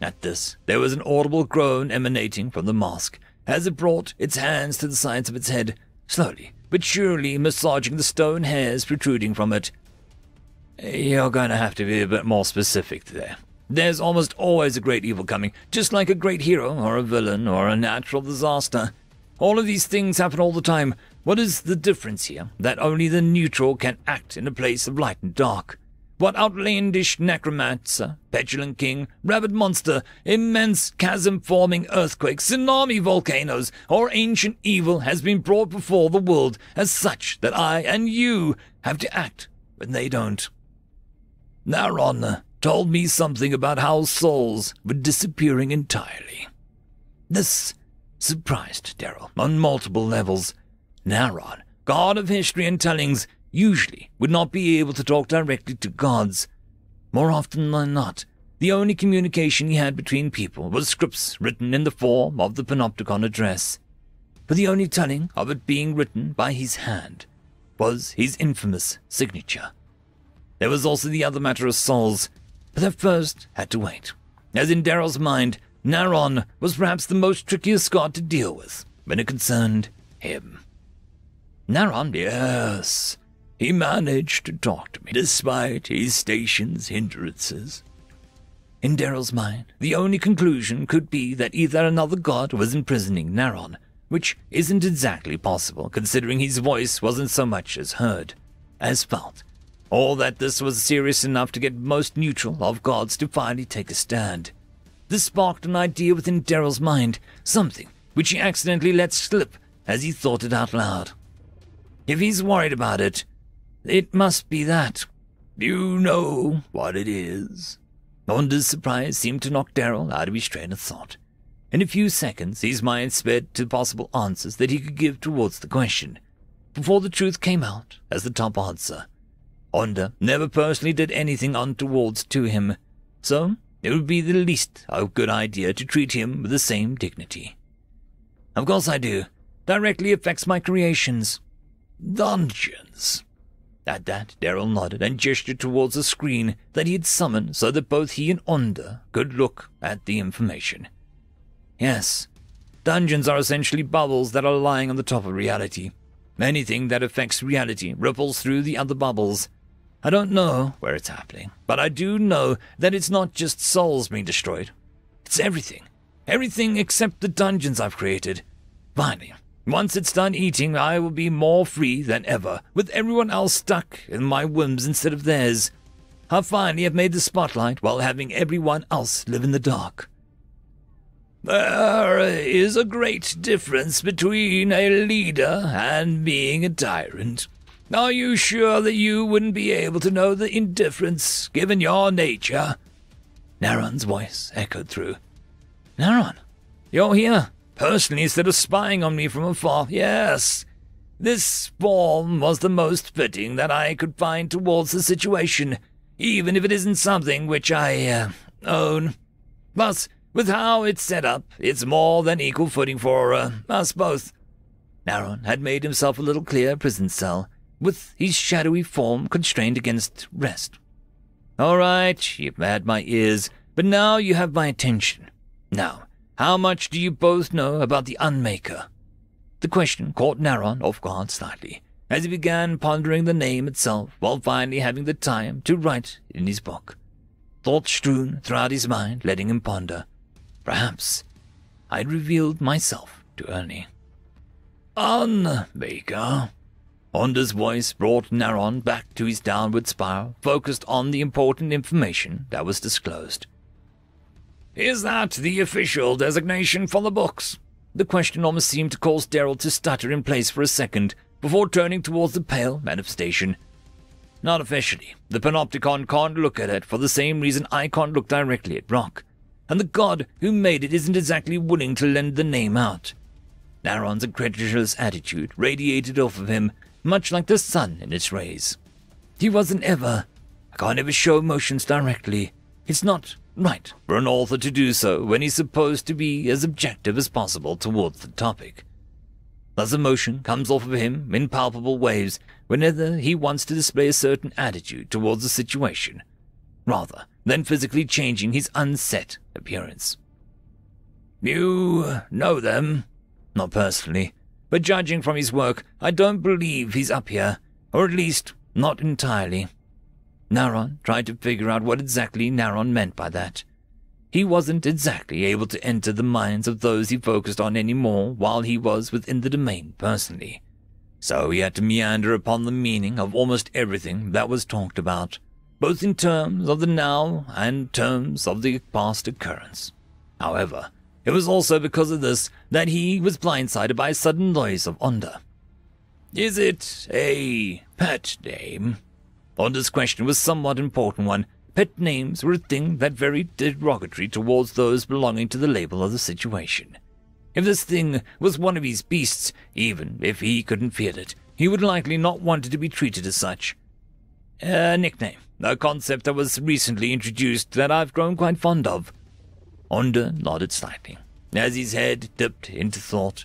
At this, there was an audible groan emanating from the mask, as it brought its hands to the sides of its head, slowly but surely massaging the stone hairs protruding from it. You're going to have to be a bit more specific there. There's almost always a great evil coming, just like a great hero or a villain or a natural disaster. All of these things happen all the time. What is the difference here? That only the neutral can act in a place of light and dark. What outlandish necromancer, petulant king, rabid monster, immense chasm-forming earthquakes, tsunami volcanoes, or ancient evil has been brought before the world as such that I and you have to act when they don't? Naron told me something about how souls were disappearing entirely. This surprised Daryl on multiple levels. Naron, god of history and tellings, usually would not be able to talk directly to gods. More often than not, the only communication he had between people was scripts written in the form of the Panopticon address. But the only telling of it being written by his hand was his infamous signature. There was also the other matter of souls, but that first had to wait. As in Daryl's mind, Naron was perhaps the most trickiest god to deal with when it concerned him. Naron, yes, he managed to talk to me despite his station's hindrances. In Daryl's mind, the only conclusion could be that either another god was imprisoning Naron, which isn't exactly possible considering his voice wasn't so much as heard as felt, or that this was serious enough to get most neutral of gods to finally take a stand. This sparked an idea within Daryl's mind, something which he accidentally let slip as he thought it out loud. If he's worried about it, it must be that. You know what it is. Onda's surprise seemed to knock Daryl out of his train of thought. In a few seconds, his mind sped to possible answers that he could give towards the question, before the truth came out as the top answer. Onda never personally did anything untowards to him, so it would be the least a good idea to treat him with the same dignity. Of course I do. Directly affects my creations. Dungeons. At that, Daryl nodded and gestured towards a screen that he had summoned so that both he and Onda could look at the information. Yes, dungeons are essentially bubbles that are lying on the top of reality. Anything that affects reality ripples through the other bubbles. I don't know where it's happening, but I do know that it's not just souls being destroyed. It's everything. Everything except the dungeons I've created. Finally, once it's done eating, I will be more free than ever, with everyone else stuck in my whims instead of theirs. I finally have made the spotlight while having everyone else live in the dark. There is a great difference between a leader and being a tyrant. Are you sure that you wouldn't be able to know the indifference, given your nature? Naron's voice echoed through. Naron, you're here, personally, instead of spying on me from afar. Yes, This form was the most fitting that I could find towards the situation, even if it isn't something which I uh, own. Plus, with how it's set up, it's more than equal footing for uh, us both. Naron had made himself a little clear prison cell, with his shadowy form constrained against rest. All right, you've had my ears, but now you have my attention. Now, how much do you both know about the Unmaker? The question caught Naron off guard slightly, as he began pondering the name itself while finally having the time to write in his book. Thoughts strewn throughout his mind, letting him ponder. Perhaps I'd revealed myself to Ernie. Unmaker. Onda's voice brought Naron back to his downward spiral, focused on the important information that was disclosed. Is that the official designation for the books? The question almost seemed to cause Daryl to stutter in place for a second, before turning towards the pale manifestation. Not officially. The Panopticon can't look at it for the same reason I can't look directly at rock. And the god who made it isn't exactly willing to lend the name out. Naron's incredulous attitude radiated off of him, much like the sun in its rays. He wasn't ever... I can't ever show emotions directly. It's not right for an author to do so when he's supposed to be as objective as possible towards the topic. Thus emotion comes off of him in palpable waves whenever he wants to display a certain attitude towards a situation, rather than physically changing his unset appearance. You know them? Not personally, but judging from his work, I don't believe he's up here, or at least not entirely. Naron tried to figure out what exactly Naron meant by that. He wasn't exactly able to enter the minds of those he focused on anymore while he was within the domain personally. So he had to meander upon the meaning of almost everything that was talked about, both in terms of the now and terms of the past occurrence. However, it was also because of this that he was blindsided by a sudden noise of Onda. Is it a pet name? Onda's question was a somewhat important one. Pet names were a thing that very derogatory towards those belonging to the label of the situation. If this thing was one of his beasts, even if he couldn't feed it, he would likely not want it to be treated as such. A nickname, a concept that was recently introduced that I've grown quite fond of. Onda nodded slightly, as his head dipped into thought,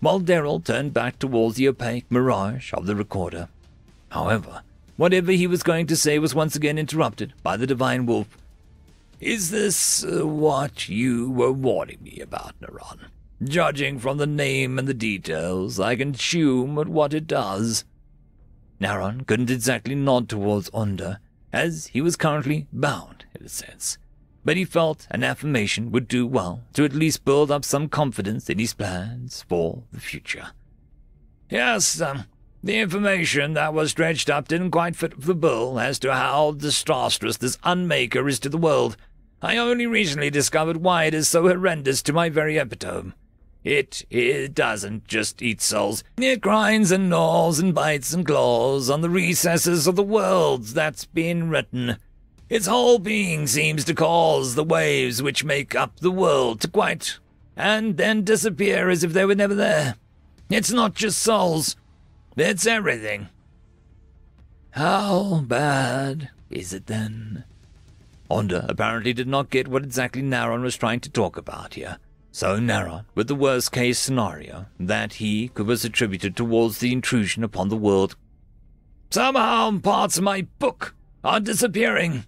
while Daryl turned back towards the opaque mirage of the recorder. However, whatever he was going to say was once again interrupted by the Divine Wolf. Is this uh, what you were warning me about, Naron? Judging from the name and the details, I can assume at what it does. Naron couldn't exactly nod towards Onda, as he was currently bound, in a sense. But he felt an affirmation would do well to at least build up some confidence in his plans for the future. Yes, um... the information that was dredged up didn't quite fit the bill as to how disastrous this Unmaker is to the world. I only recently discovered why it is so horrendous to my very epitome. It, it doesn't just eat souls. It grinds and gnaws and bites and claws on the recesses of the worlds that's been written. Its whole being seems to cause the waves which make up the world to quite, and then disappear as if they were never there. It's not just souls. That's everything. How bad is it then? Onda apparently did not get what exactly Naron was trying to talk about here. So Naron, with the worst-case scenario that he could was attributed towards the intrusion upon the world. Somehow parts of my book are disappearing.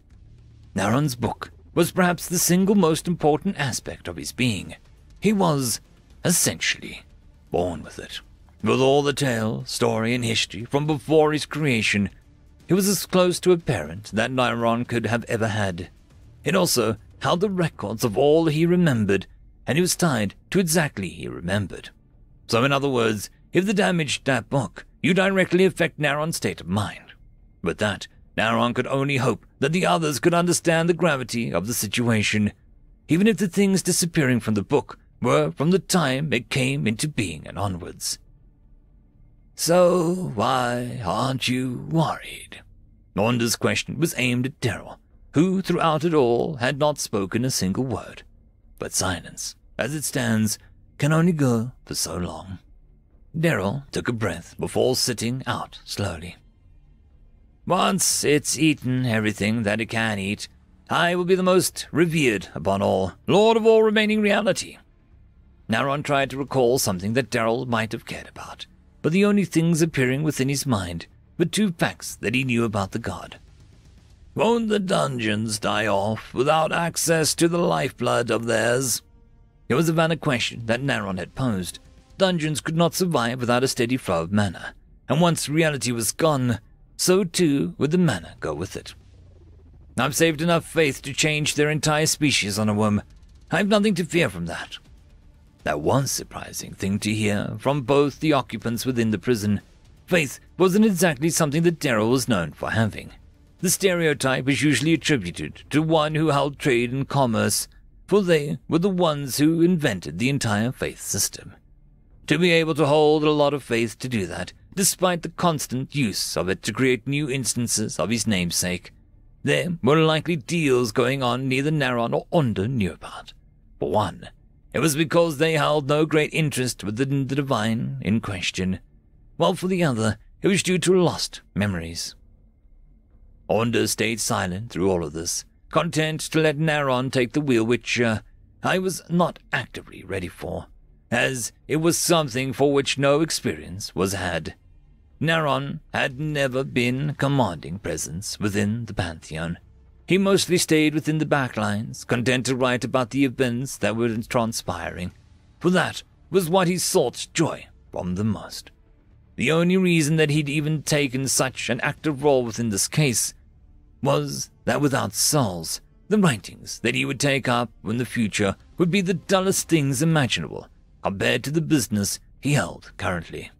Naron's book was perhaps the single most important aspect of his being. He was, essentially, born with it. With all the tale, story, and history from before his creation, he was as close to a parent that Naron could have ever had. It also held the records of all he remembered, and he was tied to exactly he remembered. So in other words, if the damage that book, you directly affect Naron's state of mind. With that, Naron could only hope that the others could understand the gravity of the situation, even if the things disappearing from the book were from the time it came into being and onwards. So why aren't you worried? Onda's question was aimed at Daryl, who throughout it all had not spoken a single word. But silence, as it stands, can only go for so long. Daryl took a breath before sitting out slowly. Once it's eaten everything that it can eat, I will be the most revered upon all, lord of all remaining reality. Naron tried to recall something that Daryl might have cared about, but the only things appearing within his mind were two facts that he knew about the god. Won't the dungeons die off without access to the lifeblood of theirs? It was a valid question that Naron had posed. Dungeons could not survive without a steady flow of mana, and once reality was gone, so too would the mana go with it. I've saved enough faith to change their entire species on a whim. I've nothing to fear from that. That was a surprising thing to hear from both the occupants within the prison. Faith wasn't exactly something that Daryl was known for having. The stereotype is usually attributed to one who held trade and commerce, for they were the ones who invented the entire faith system. To be able to hold a lot of faith to do that, despite the constant use of it to create new instances of his namesake, there were likely deals going on neither Naron or Onda knew about. For one, it was because they held no great interest within the divine in question, while for the other, it was due to lost memories. Onda stayed silent through all of this, content to let Naron take the wheel, which uh, I was not actively ready for, as it was something for which no experience was had. Naron had never been a commanding presence within the Pantheon. He mostly stayed within the backlines, content to write about the events that were transpiring, for that was what he sought joy from the most. The only reason that he'd even taken such an active role within this case was that without souls, the writings that he would take up in the future would be the dullest things imaginable compared to the business he held currently.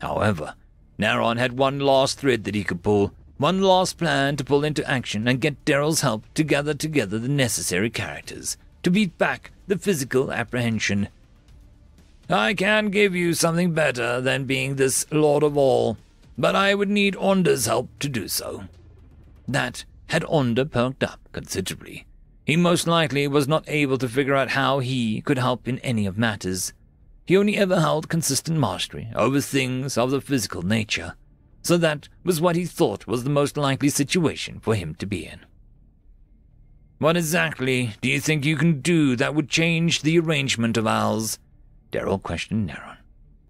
However, Naron had one last thread that he could pull, one last plan to pull into action and get Daryl's help to gather together the necessary characters to beat back the physical apprehension. I can give you something better than being this lord of all, but I would need Onda's help to do so. That had Onda perked up considerably. He most likely was not able to figure out how he could help in any of matters. He only ever held consistent mastery over things of the physical nature, so that was what he thought was the most likely situation for him to be in. What exactly do you think you can do that would change the arrangement of ours? Daryl questioned Naron.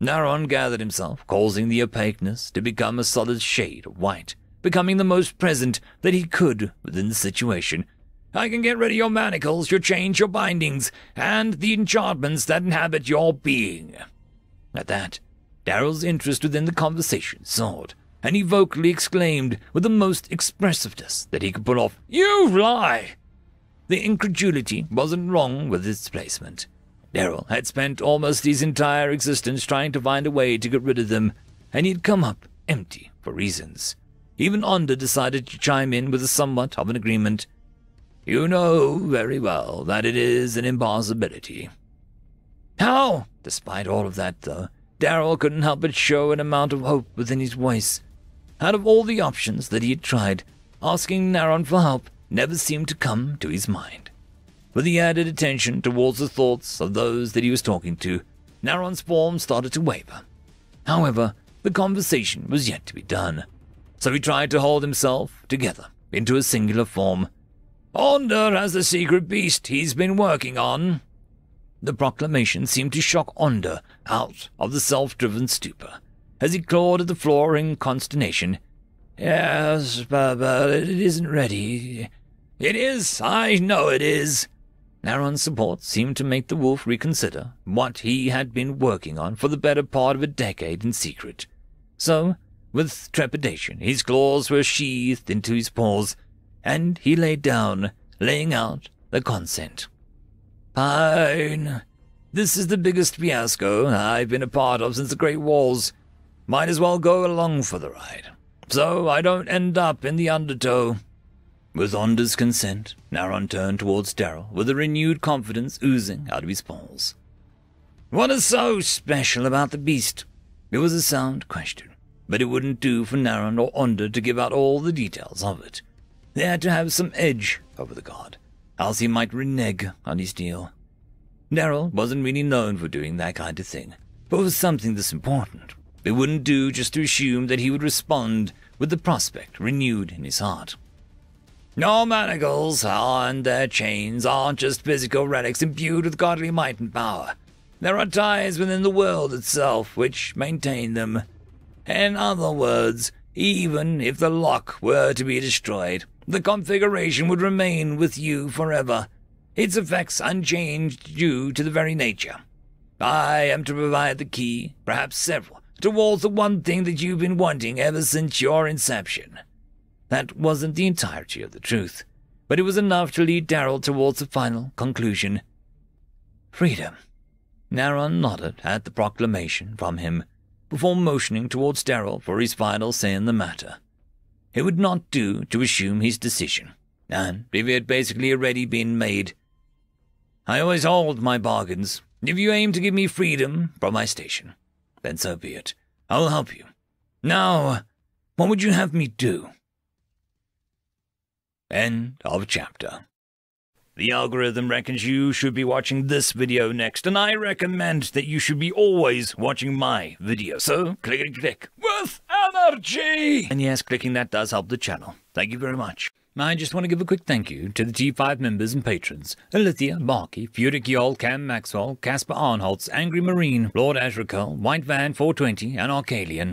Naron gathered himself, causing the opaqueness to become a solid shade of white, becoming the most present that he could within the situation. I can get rid of your manacles, your chains, your bindings, and the enchantments that inhabit your being. At that, Daryl's interest within the conversation soared, and he vocally exclaimed with the most expressiveness that he could pull off, "You lie!" The incredulity wasn't wrong with its placement. Daryl had spent almost his entire existence trying to find a way to get rid of them, and he'd come up empty for reasons. Even Onda decided to chime in with a somewhat of an agreement. You know very well that it is an impossibility. How? Despite all of that, though, Daryl couldn't help but show an amount of hope within his voice. Out of all the options that he had tried, asking Naron for help never seemed to come to his mind. With the added attention towards the thoughts of those that he was talking to, Naron's form started to waver. However, the conversation was yet to be done, so he tried to hold himself together into a singular form. Onda has the secret beast he's been working on. The proclamation seemed to shock Onda out of the self-driven stupor, as he clawed at the floor in consternation. Yes, but, but it isn't ready. It is, I know it is. Naron's support seemed to make the wolf reconsider what he had been working on for the better part of a decade in secret. So, with trepidation, his claws were sheathed into his paws, and he lay down, laying out the consent. Fine. This is the biggest fiasco I've been a part of since the Great Walls. Might as well go along for the ride, so I don't end up in the undertow. With Onda's consent, Naron turned towards Daryl with a renewed confidence oozing out of his pores. What is so special about the beast? It was a sound question, but it wouldn't do for Naron or Onda to give out all the details of it. They had to have some edge over the god, else he might renege on his deal. Daryl wasn't really known for doing that kind of thing, but with something this important. It wouldn't do just to assume that he would respond with the prospect renewed in his heart. Our manacles and their chains aren't just physical relics imbued with godly might and power. There are ties within the world itself which maintain them. In other words, even if the lock were to be destroyed, the configuration would remain with you forever, its effects unchanged due to the very nature. I am to provide the key, perhaps several, towards the one thing that you've been wanting ever since your inception. That wasn't the entirety of the truth, but it was enough to lead Daryl towards the final conclusion. Freedom. Naron nodded at the proclamation from him, before motioning towards Daryl for his final say in the matter. It would not do to assume his decision, and if it had basically already been made. I always hold my bargains. If you aim to give me freedom from my station, then so be it. I'll help you. Now, what would you have me do? End of chapter. The algorithm reckons you should be watching this video next, and I recommend that you should be always watching my video. So, click and click with energy! And yes, clicking that does help the channel. Thank you very much. I just want to give a quick thank you to the T five members and patrons. Alithia, Barky, Feudic Yol, Cam Maxwell, Casper Arnholtz, Angry Marine, Lord Azrekahl, White Van four twenty, and Arcalian.